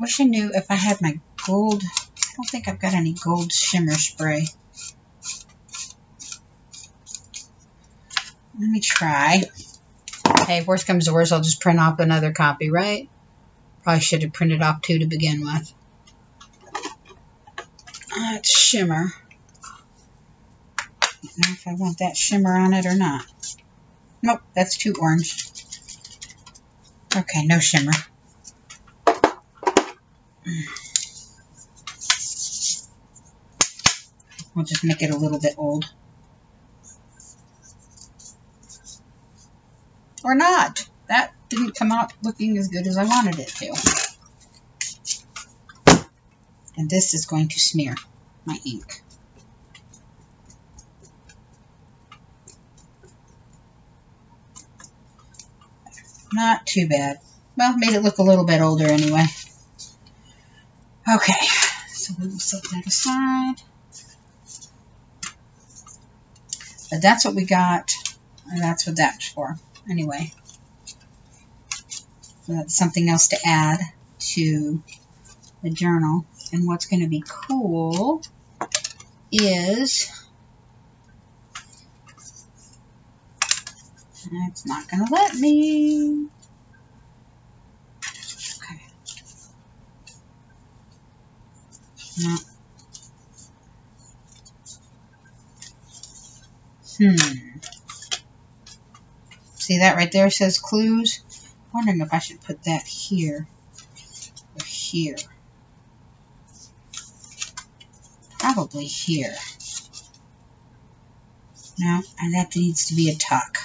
Wish I knew if I had my gold. I don't think I've got any gold shimmer spray. Let me try. Hey, worst comes to worst, I'll just print off another copy, right? Probably should have printed off two to begin with. That's shimmer. I don't know if I want that shimmer on it or not. Nope, that's too orange. Okay, no shimmer. We'll just make it a little bit old. Or not. That didn't come out looking as good as I wanted it to. And this is going to smear my ink. Not too bad. Well, made it look a little bit older anyway. Okay, so we will set that aside. But that's what we got, and that's what that's for. Anyway, so that's something else to add to the journal. And what's going to be cool is it's not going to let me. Okay. No. Hmm. See that right there says clues. I'm wondering if I should put that here or here. Probably here. No, and that needs to be a tuck.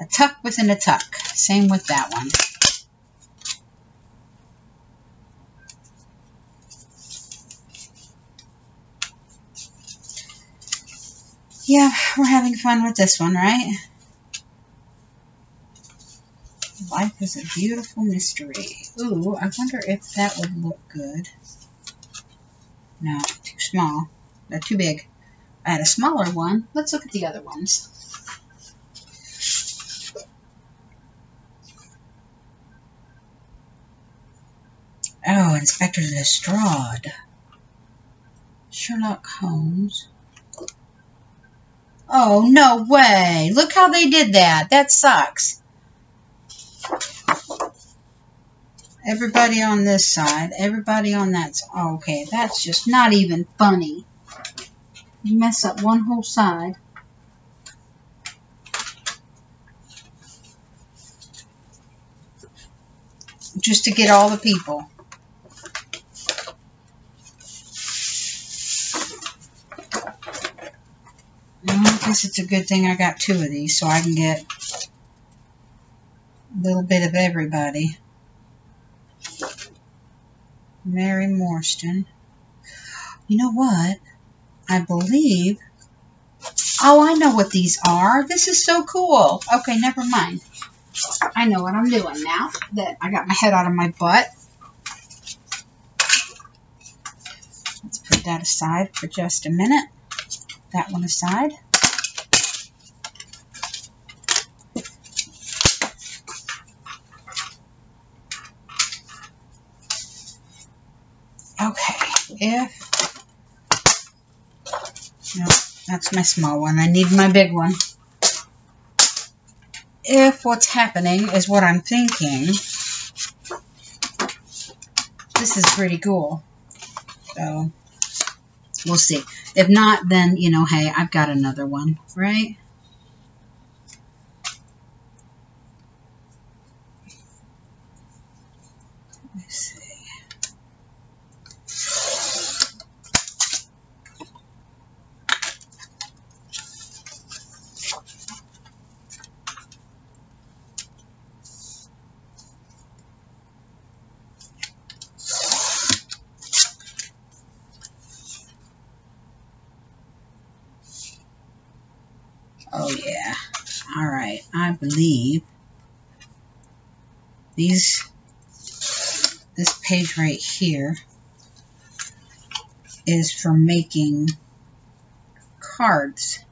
A tuck within a tuck. Same with that one. Yeah, we're having fun with this one, right? Life is a beautiful mystery. Ooh, I wonder if that would look good. No, too small. No, too big. I had a smaller one. Let's look at the other ones. Oh, Inspector Lestrade. Sherlock Holmes. Oh, no way. Look how they did that. That sucks. Everybody on this side, everybody on that side. Oh, okay, that's just not even funny. You mess up one whole side. Just to get all the people. Well, I guess it's a good thing I got two of these so I can get a little bit of everybody. Mary Morstan. You know what? I believe... Oh, I know what these are. This is so cool. Okay, never mind. I know what I'm doing now that I got my head out of my butt. Let's put that aside for just a minute. That one aside. If no, that's my small one. I need my big one. If what's happening is what I'm thinking, this is pretty cool. So we'll see. If not, then you know, hey, I've got another one, right? me see. Oh yeah. All right. I believe these, this page right here is for making cards.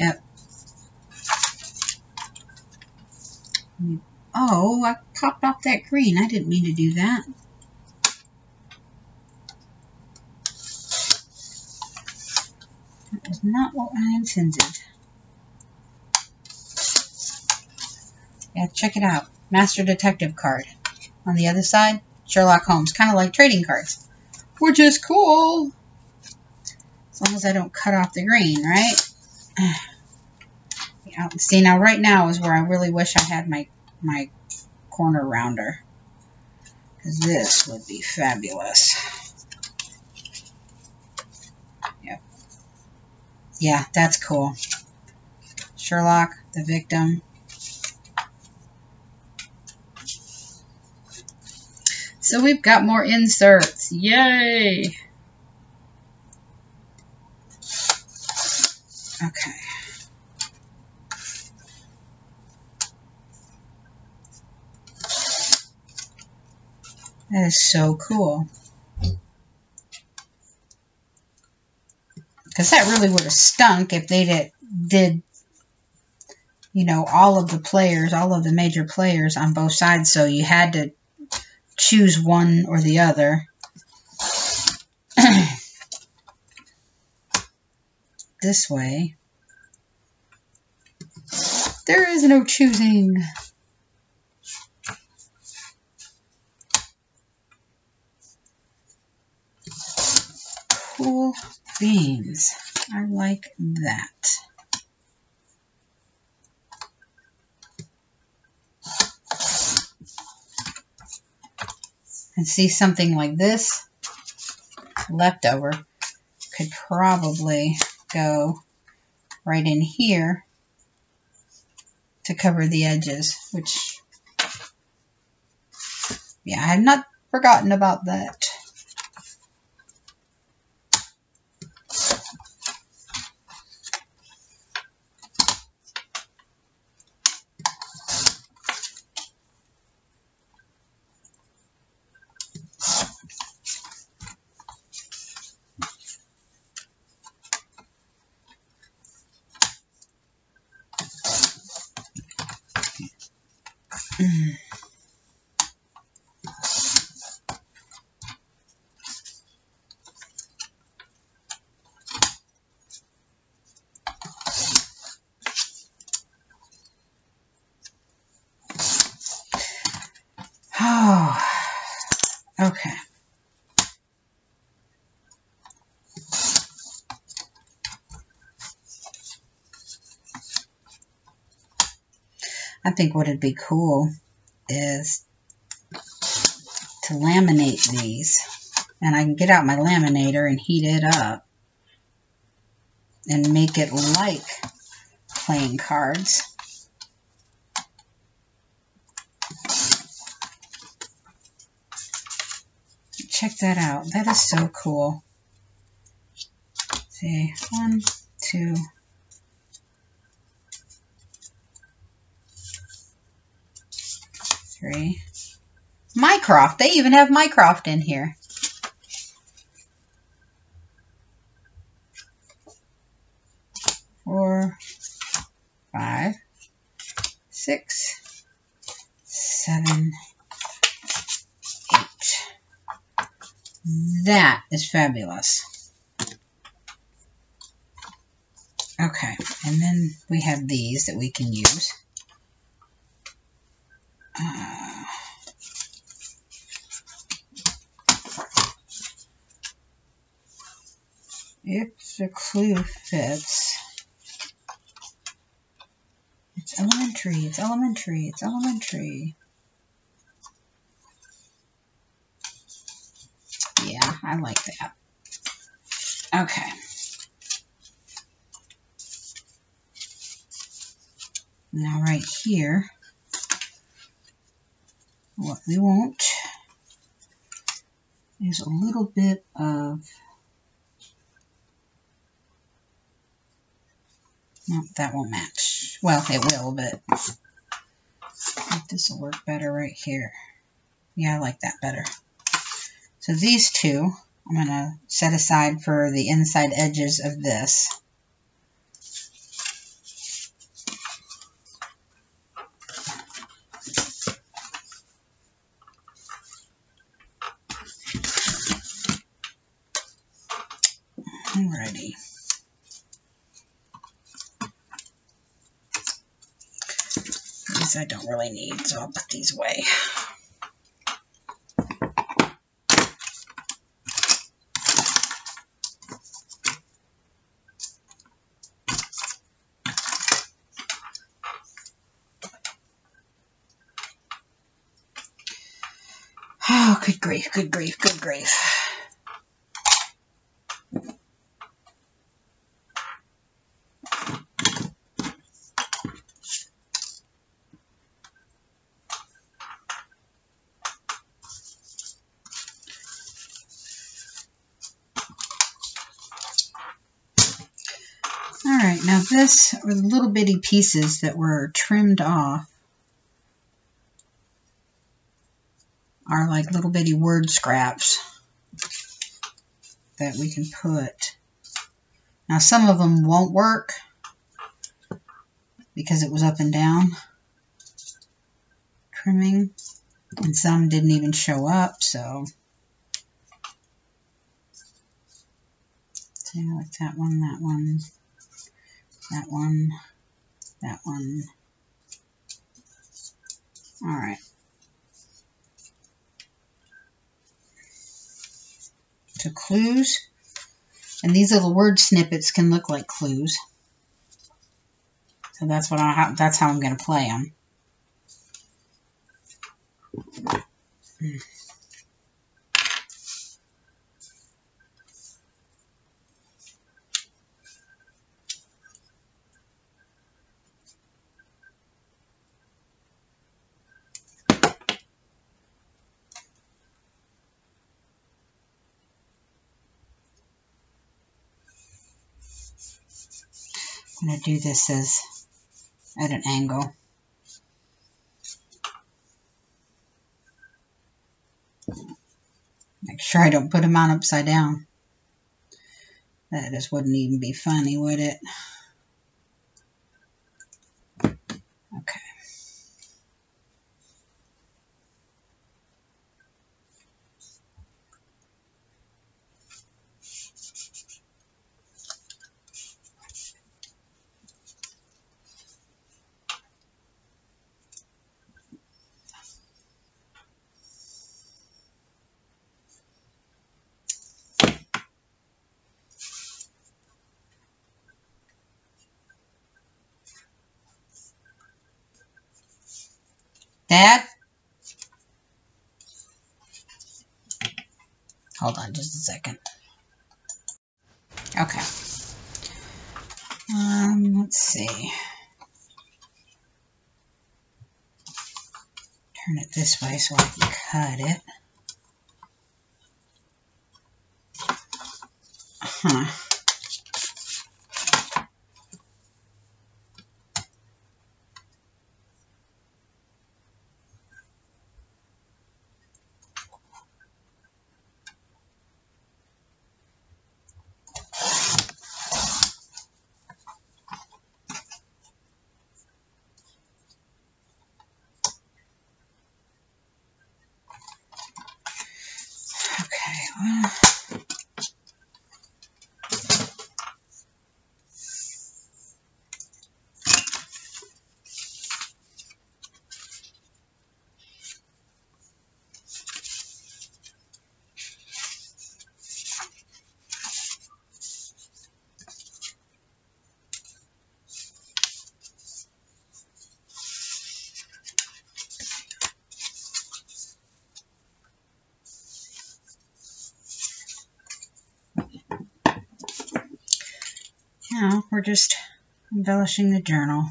Yep. Oh, I popped off that green. I didn't mean to do that. Not what I intended. Yeah, check it out. Master Detective card. On the other side, Sherlock Holmes. Kind of like trading cards. Which is cool. As long as I don't cut off the green, right? Yeah, see, now right now is where I really wish I had my, my corner rounder. Because this would be fabulous. Yeah, that's cool. Sherlock, the victim. So we've got more inserts. Yay! Okay. That is so cool. Because that really would have stunk if they did, did, you know, all of the players, all of the major players on both sides. So you had to choose one or the other. This way. There is no choosing. Cool. Beans. I like that. And see, something like this leftover could probably go right in here to cover the edges, which, yeah, I have not forgotten about that. Oh, okay. I think what would be cool is to laminate these, and I can get out my laminator and heat it up and make it like playing cards. Check that out. That is so cool. See, one, two. Three. Mycroft. They even have Mycroft in here. Four, five, six, seven, eight. That is fabulous. Okay, and then we have these that we can use. Uh, if the clue fits, elementary, it's elementary, it's elementary. Yeah, I like that. Okay. Now right here, what we want is a little bit of, no, that won't match. Well, it will, but I think this will work better right here. Yeah, I like that better. So these two, I'm going to set aside for the inside edges of this. Alrighty. These I don't really need, so I'll put these away. Oh, good grief, good grief, good grief. This are the little bitty pieces that were trimmed off are like little bitty word scraps that we can put. Now some of them won't work because it was up and down trimming, and some didn't even show up, so so yeah, like that one, that one. That one, that one. All right. So clues. And these little word snippets can look like clues. So that's what I, that's how I'm going to play them. Mm. I'm going to do this as at an angle. Make sure I don't put them on upside down. That just wouldn't even be funny, would it? Okay. Dad? Hold on just a second. Okay. Um, let's see. Turn it this way so I can cut it. Huh. now we're just embellishing the journal.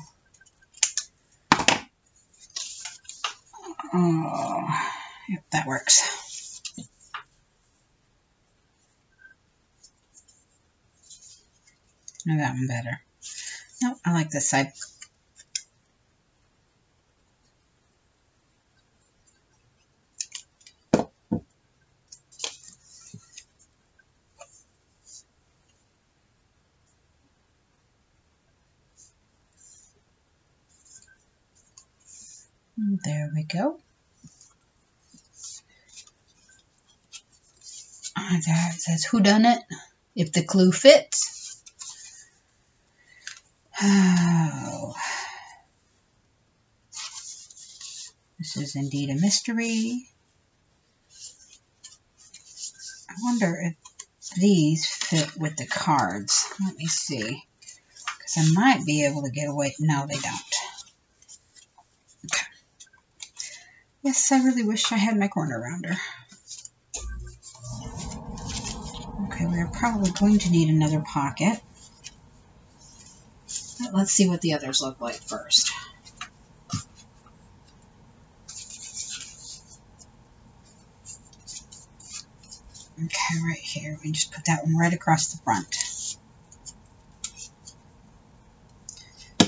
Oh, yep, that works. I got one better. Nope, I like this side. And there we go. Oh, there it says, who done it? If the clue fits. Oh, this is indeed a mystery. I wonder if these fit with the cards. Let me see, because I might be able to get away. No, they don't. Okay. Yes, I really wish I had my corner rounder. Okay, we are probably going to need another pocket. Let's see what the others look like first. Okay, right here. We just put that one right across the front.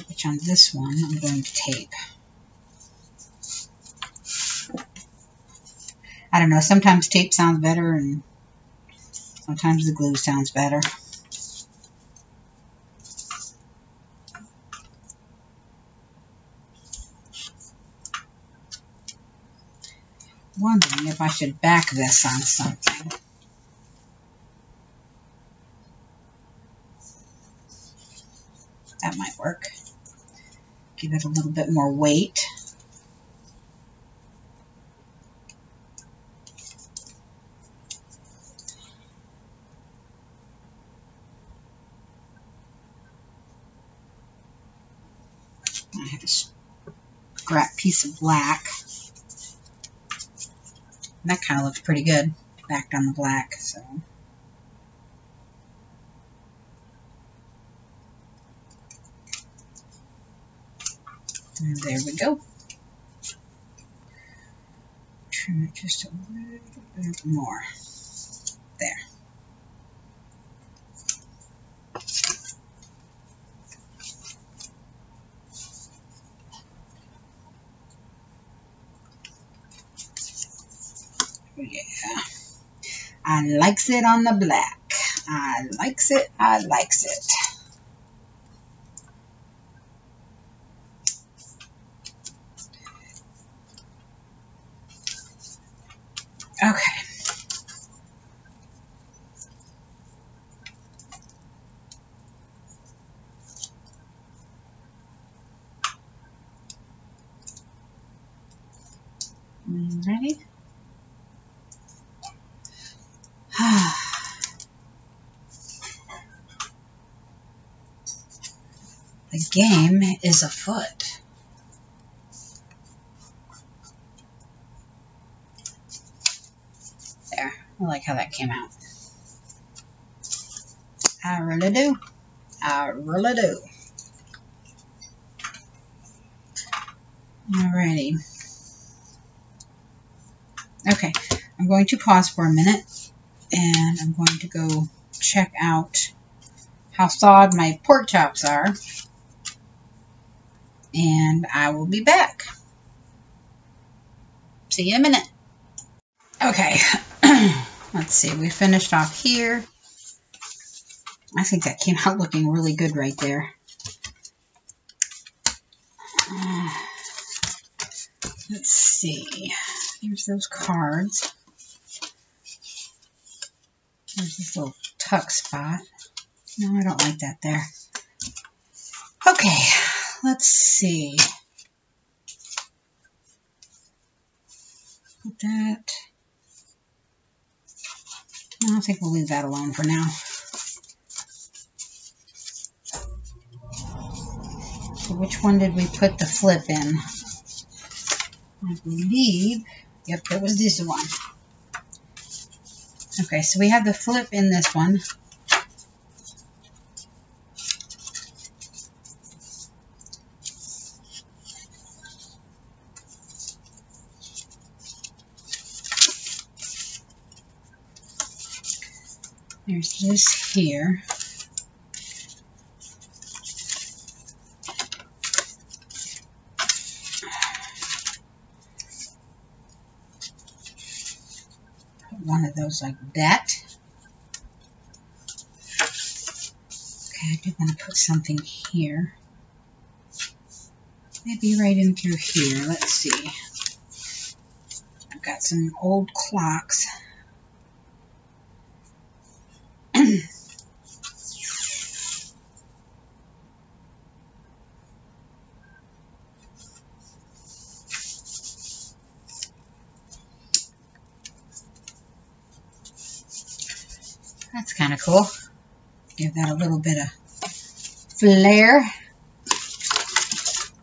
Which on this one, I'm going to tape. I don't know. Sometimes tape sounds better, and sometimes the glue sounds better. Wondering if I should back this on something. That might work. Give it a little bit more weight. I have a scrap piece of black. That kind of looks pretty good, backed on the black, so. And there we go. Trim it just a little bit more. There. I likes it on the black. I likes it. I likes it. Okay. Ready? The game is afoot. There. I like how that came out. I really do. I really do. Alrighty. Okay. I'm going to pause for a minute, and I'm going to go check out how thawed my pork chops are. And I will be back. See you in a minute. Okay. Let's see. We finished off here. I think that came out looking really good right there. Uh, let's see. Here's those cards. There's this little tuck spot. No, I don't like that there. Okay. Let's see. Put that. No, I think we'll leave that alone for now. So which one did we put the flip in? I believe. Yep, it was this one. Okay, so we have the flip in this one. There's this here. Put one of those like that. Okay, I do want to put something here. Maybe right in through here. Let's see. I've got some old clocks. That's kind of cool. Give that a little bit of flair. If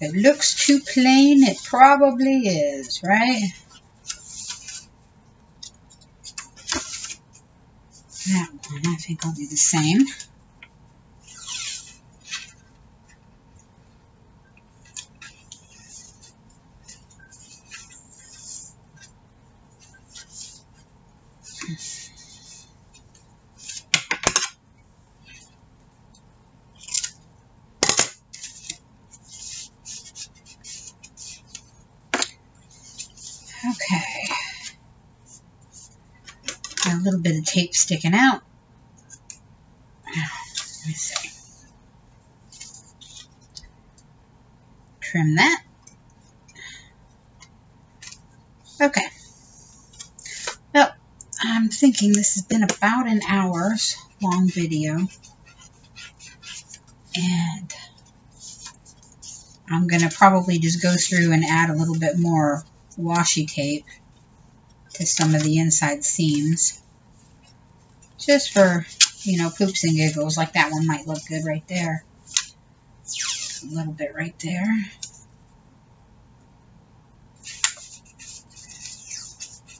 it looks too plain, it probably is, right? That one, I think I'll do the same. Tape sticking out. Now, let me see. Trim that. Okay. Well, I'm thinking this has been about an hour's long video, and I'm gonna probably just go through and add a little bit more washi tape to some of the inside seams. Just for, you know, poops and giggles, like that one might look good right there. A little bit right there.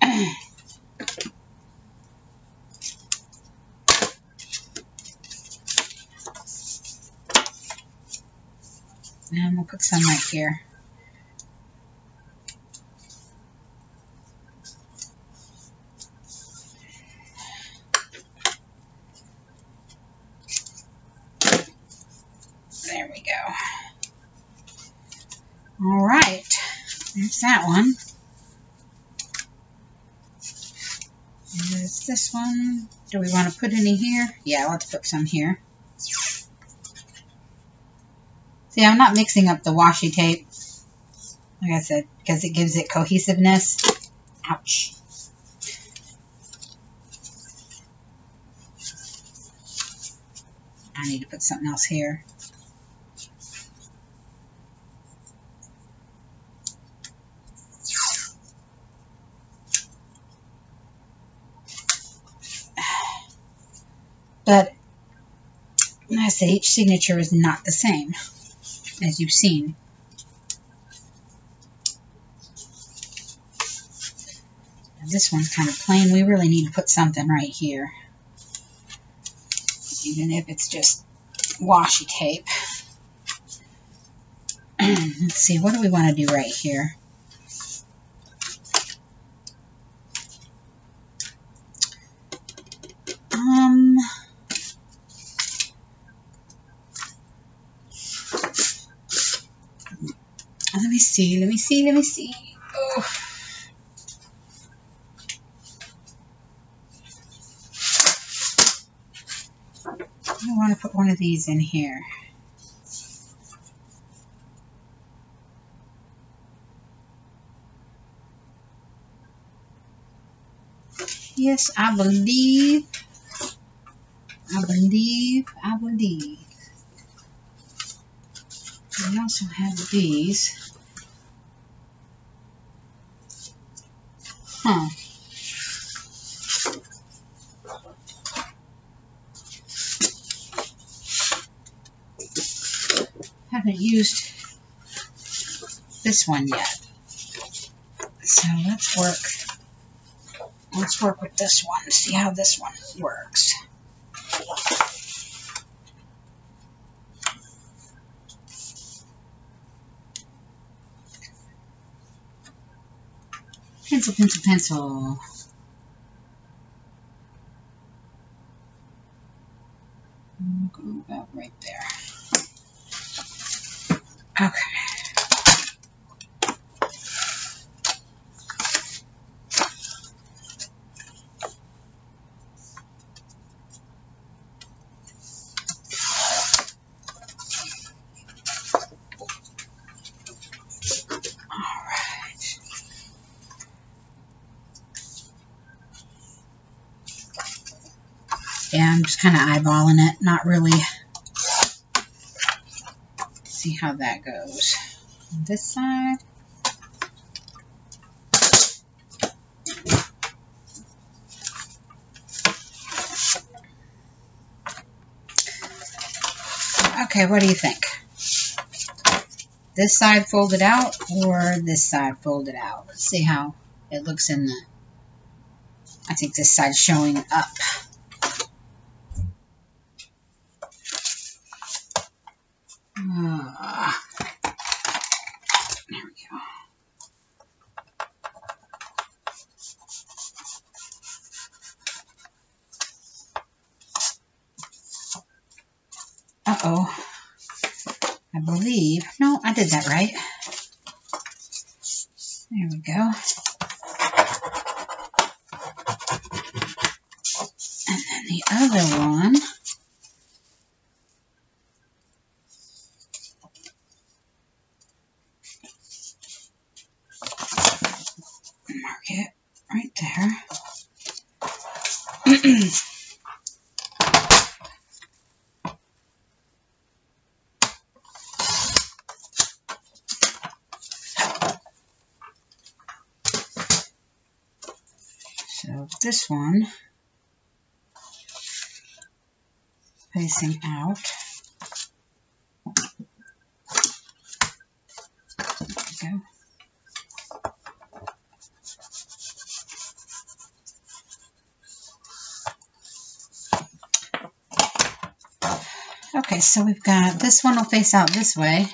And we'll put some right here. That one. There's this one. Do we want to put any here? Yeah, let's put some here. See, I'm not mixing up the washi tape, like I said, because it gives it cohesiveness. Ouch. I need to put something else here. But I say each signature is not the same, as you've seen. Now this one's kind of plain. We really need to put something right here, even if it's just washi tape. Let's see, what do we want to do right here? Let me see, let me see. Oh. I want to put one of these in here. Yes, I believe. I believe, I believe. We also have these. Huh. Haven't used this one yet, so let's work. Let's work with this one. See how this one works. Pencil, pencil, pencil. I'm going to go about right there. Okay. Yeah, I'm just kind of eyeballing it, not really see how that goes. On this side. Okay, what do you think? This side folded out or this side folded out? Let's see how it looks in the... I think this side's showing up. Uh, there we go. Uh-oh. I believe. No, I did that right. There we go. And then the other one. This one facing out. There we go. Okay, so we've got this one will face out this way,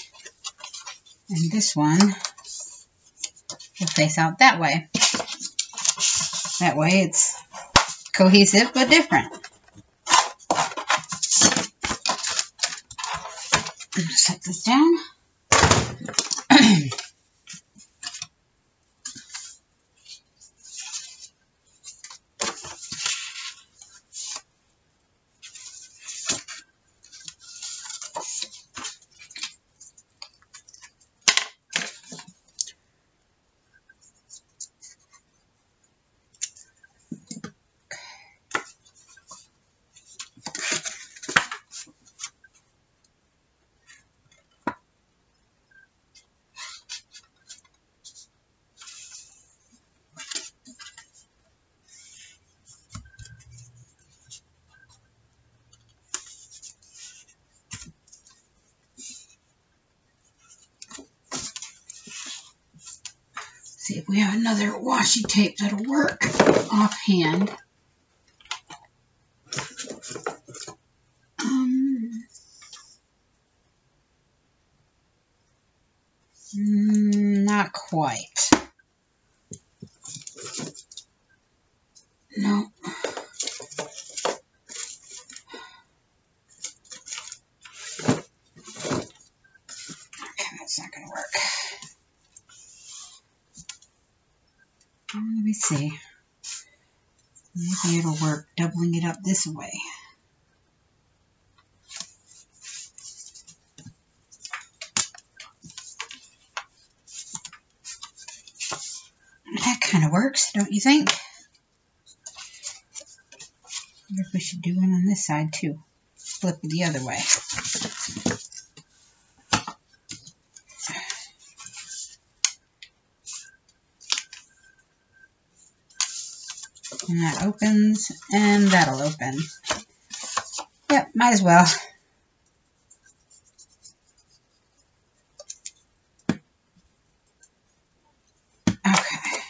and this one will face out that way. That way it's cohesive but different. I'm going to set this down. See if we have another washi tape that'll work offhand. Um, not quite. No. Okay, that's not going to work. Let me see. Maybe it'll work doubling it up this way. That kind of works, don't you think? I wonder if we should do one on this side too. Flip it the other way. And that opens, and that'll open. Yep, might as well. Okay.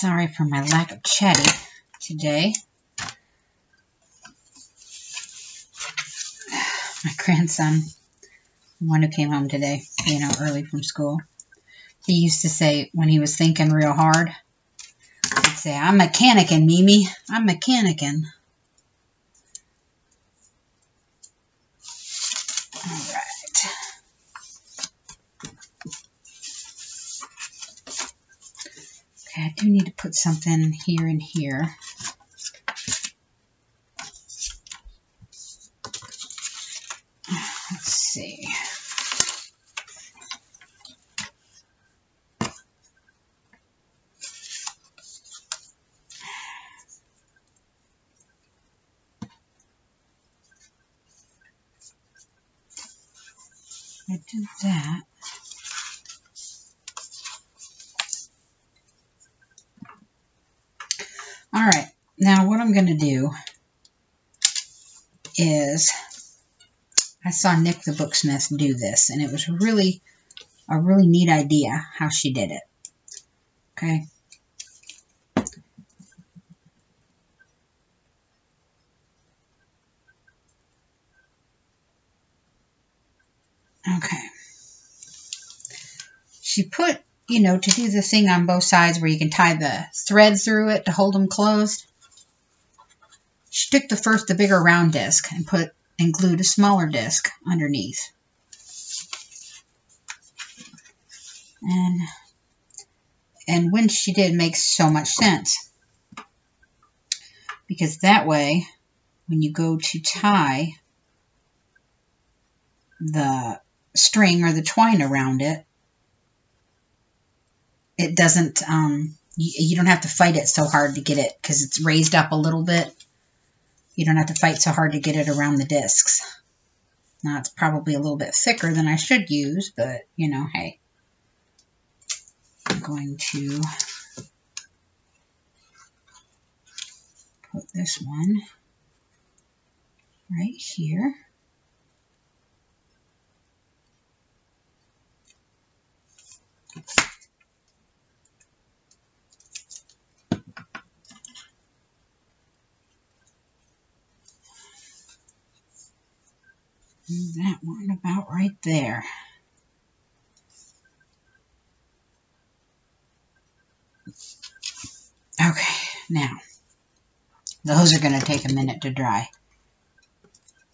Sorry for my lack of chatty today. My grandson, the one who came home today, you know, early from school, he used to say when he was thinking real hard, he'd say, "I'm mechanicin', Mimi. I'm mechanicin'." All right. I do need to put something here and here. Let's see. I do that. Alright, now what I'm going to do is, I saw Nick the Booksmith do this, and it was really, a really neat idea how she did it. Okay. Okay. She put, you know, to do the thing on both sides where you can tie the threads through it to hold them closed. She took the first, the bigger round disc and put and glued a smaller disc underneath. And, and when she did, it makes so much sense. Because that way, when you go to tie the string or the twine around it, it doesn't, um, you, you don't have to fight it so hard to get it because it's raised up a little bit. You don't have to fight so hard to get it around the discs. Now, it's probably a little bit thicker than I should use, but, you know, hey. I'm going to put this one right here. That one about right there. Okay, now, those are going to take a minute to dry.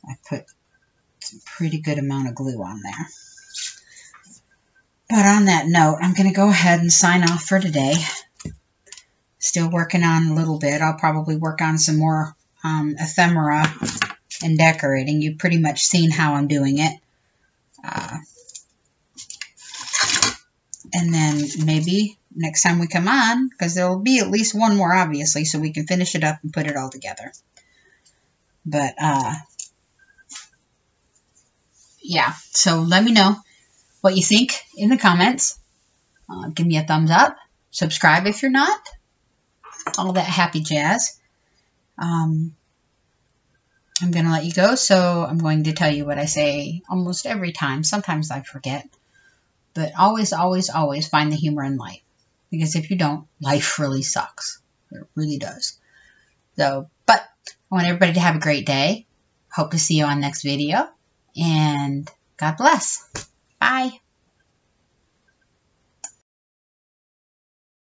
I put a pretty good amount of glue on there. But on that note, I'm going to go ahead and sign off for today. Still working on a little bit. I'll probably work on some more um, ephemera and decorating. You've pretty much seen how I'm doing it. Uh, and then maybe next time we come on, because there will be at least one more, obviously, so we can finish it up and put it all together. But, uh, yeah, so let me know what you think in the comments. Uh, give me a thumbs up. Subscribe if you're not. All that happy jazz. Um... I'm going to let you go, so I'm going to tell you what I say almost every time. Sometimes I forget. But always, always, always find the humor in life. Because if you don't, life really sucks. It really does. So, but I want everybody to have a great day. Hope to see you on next video. And God bless. Bye.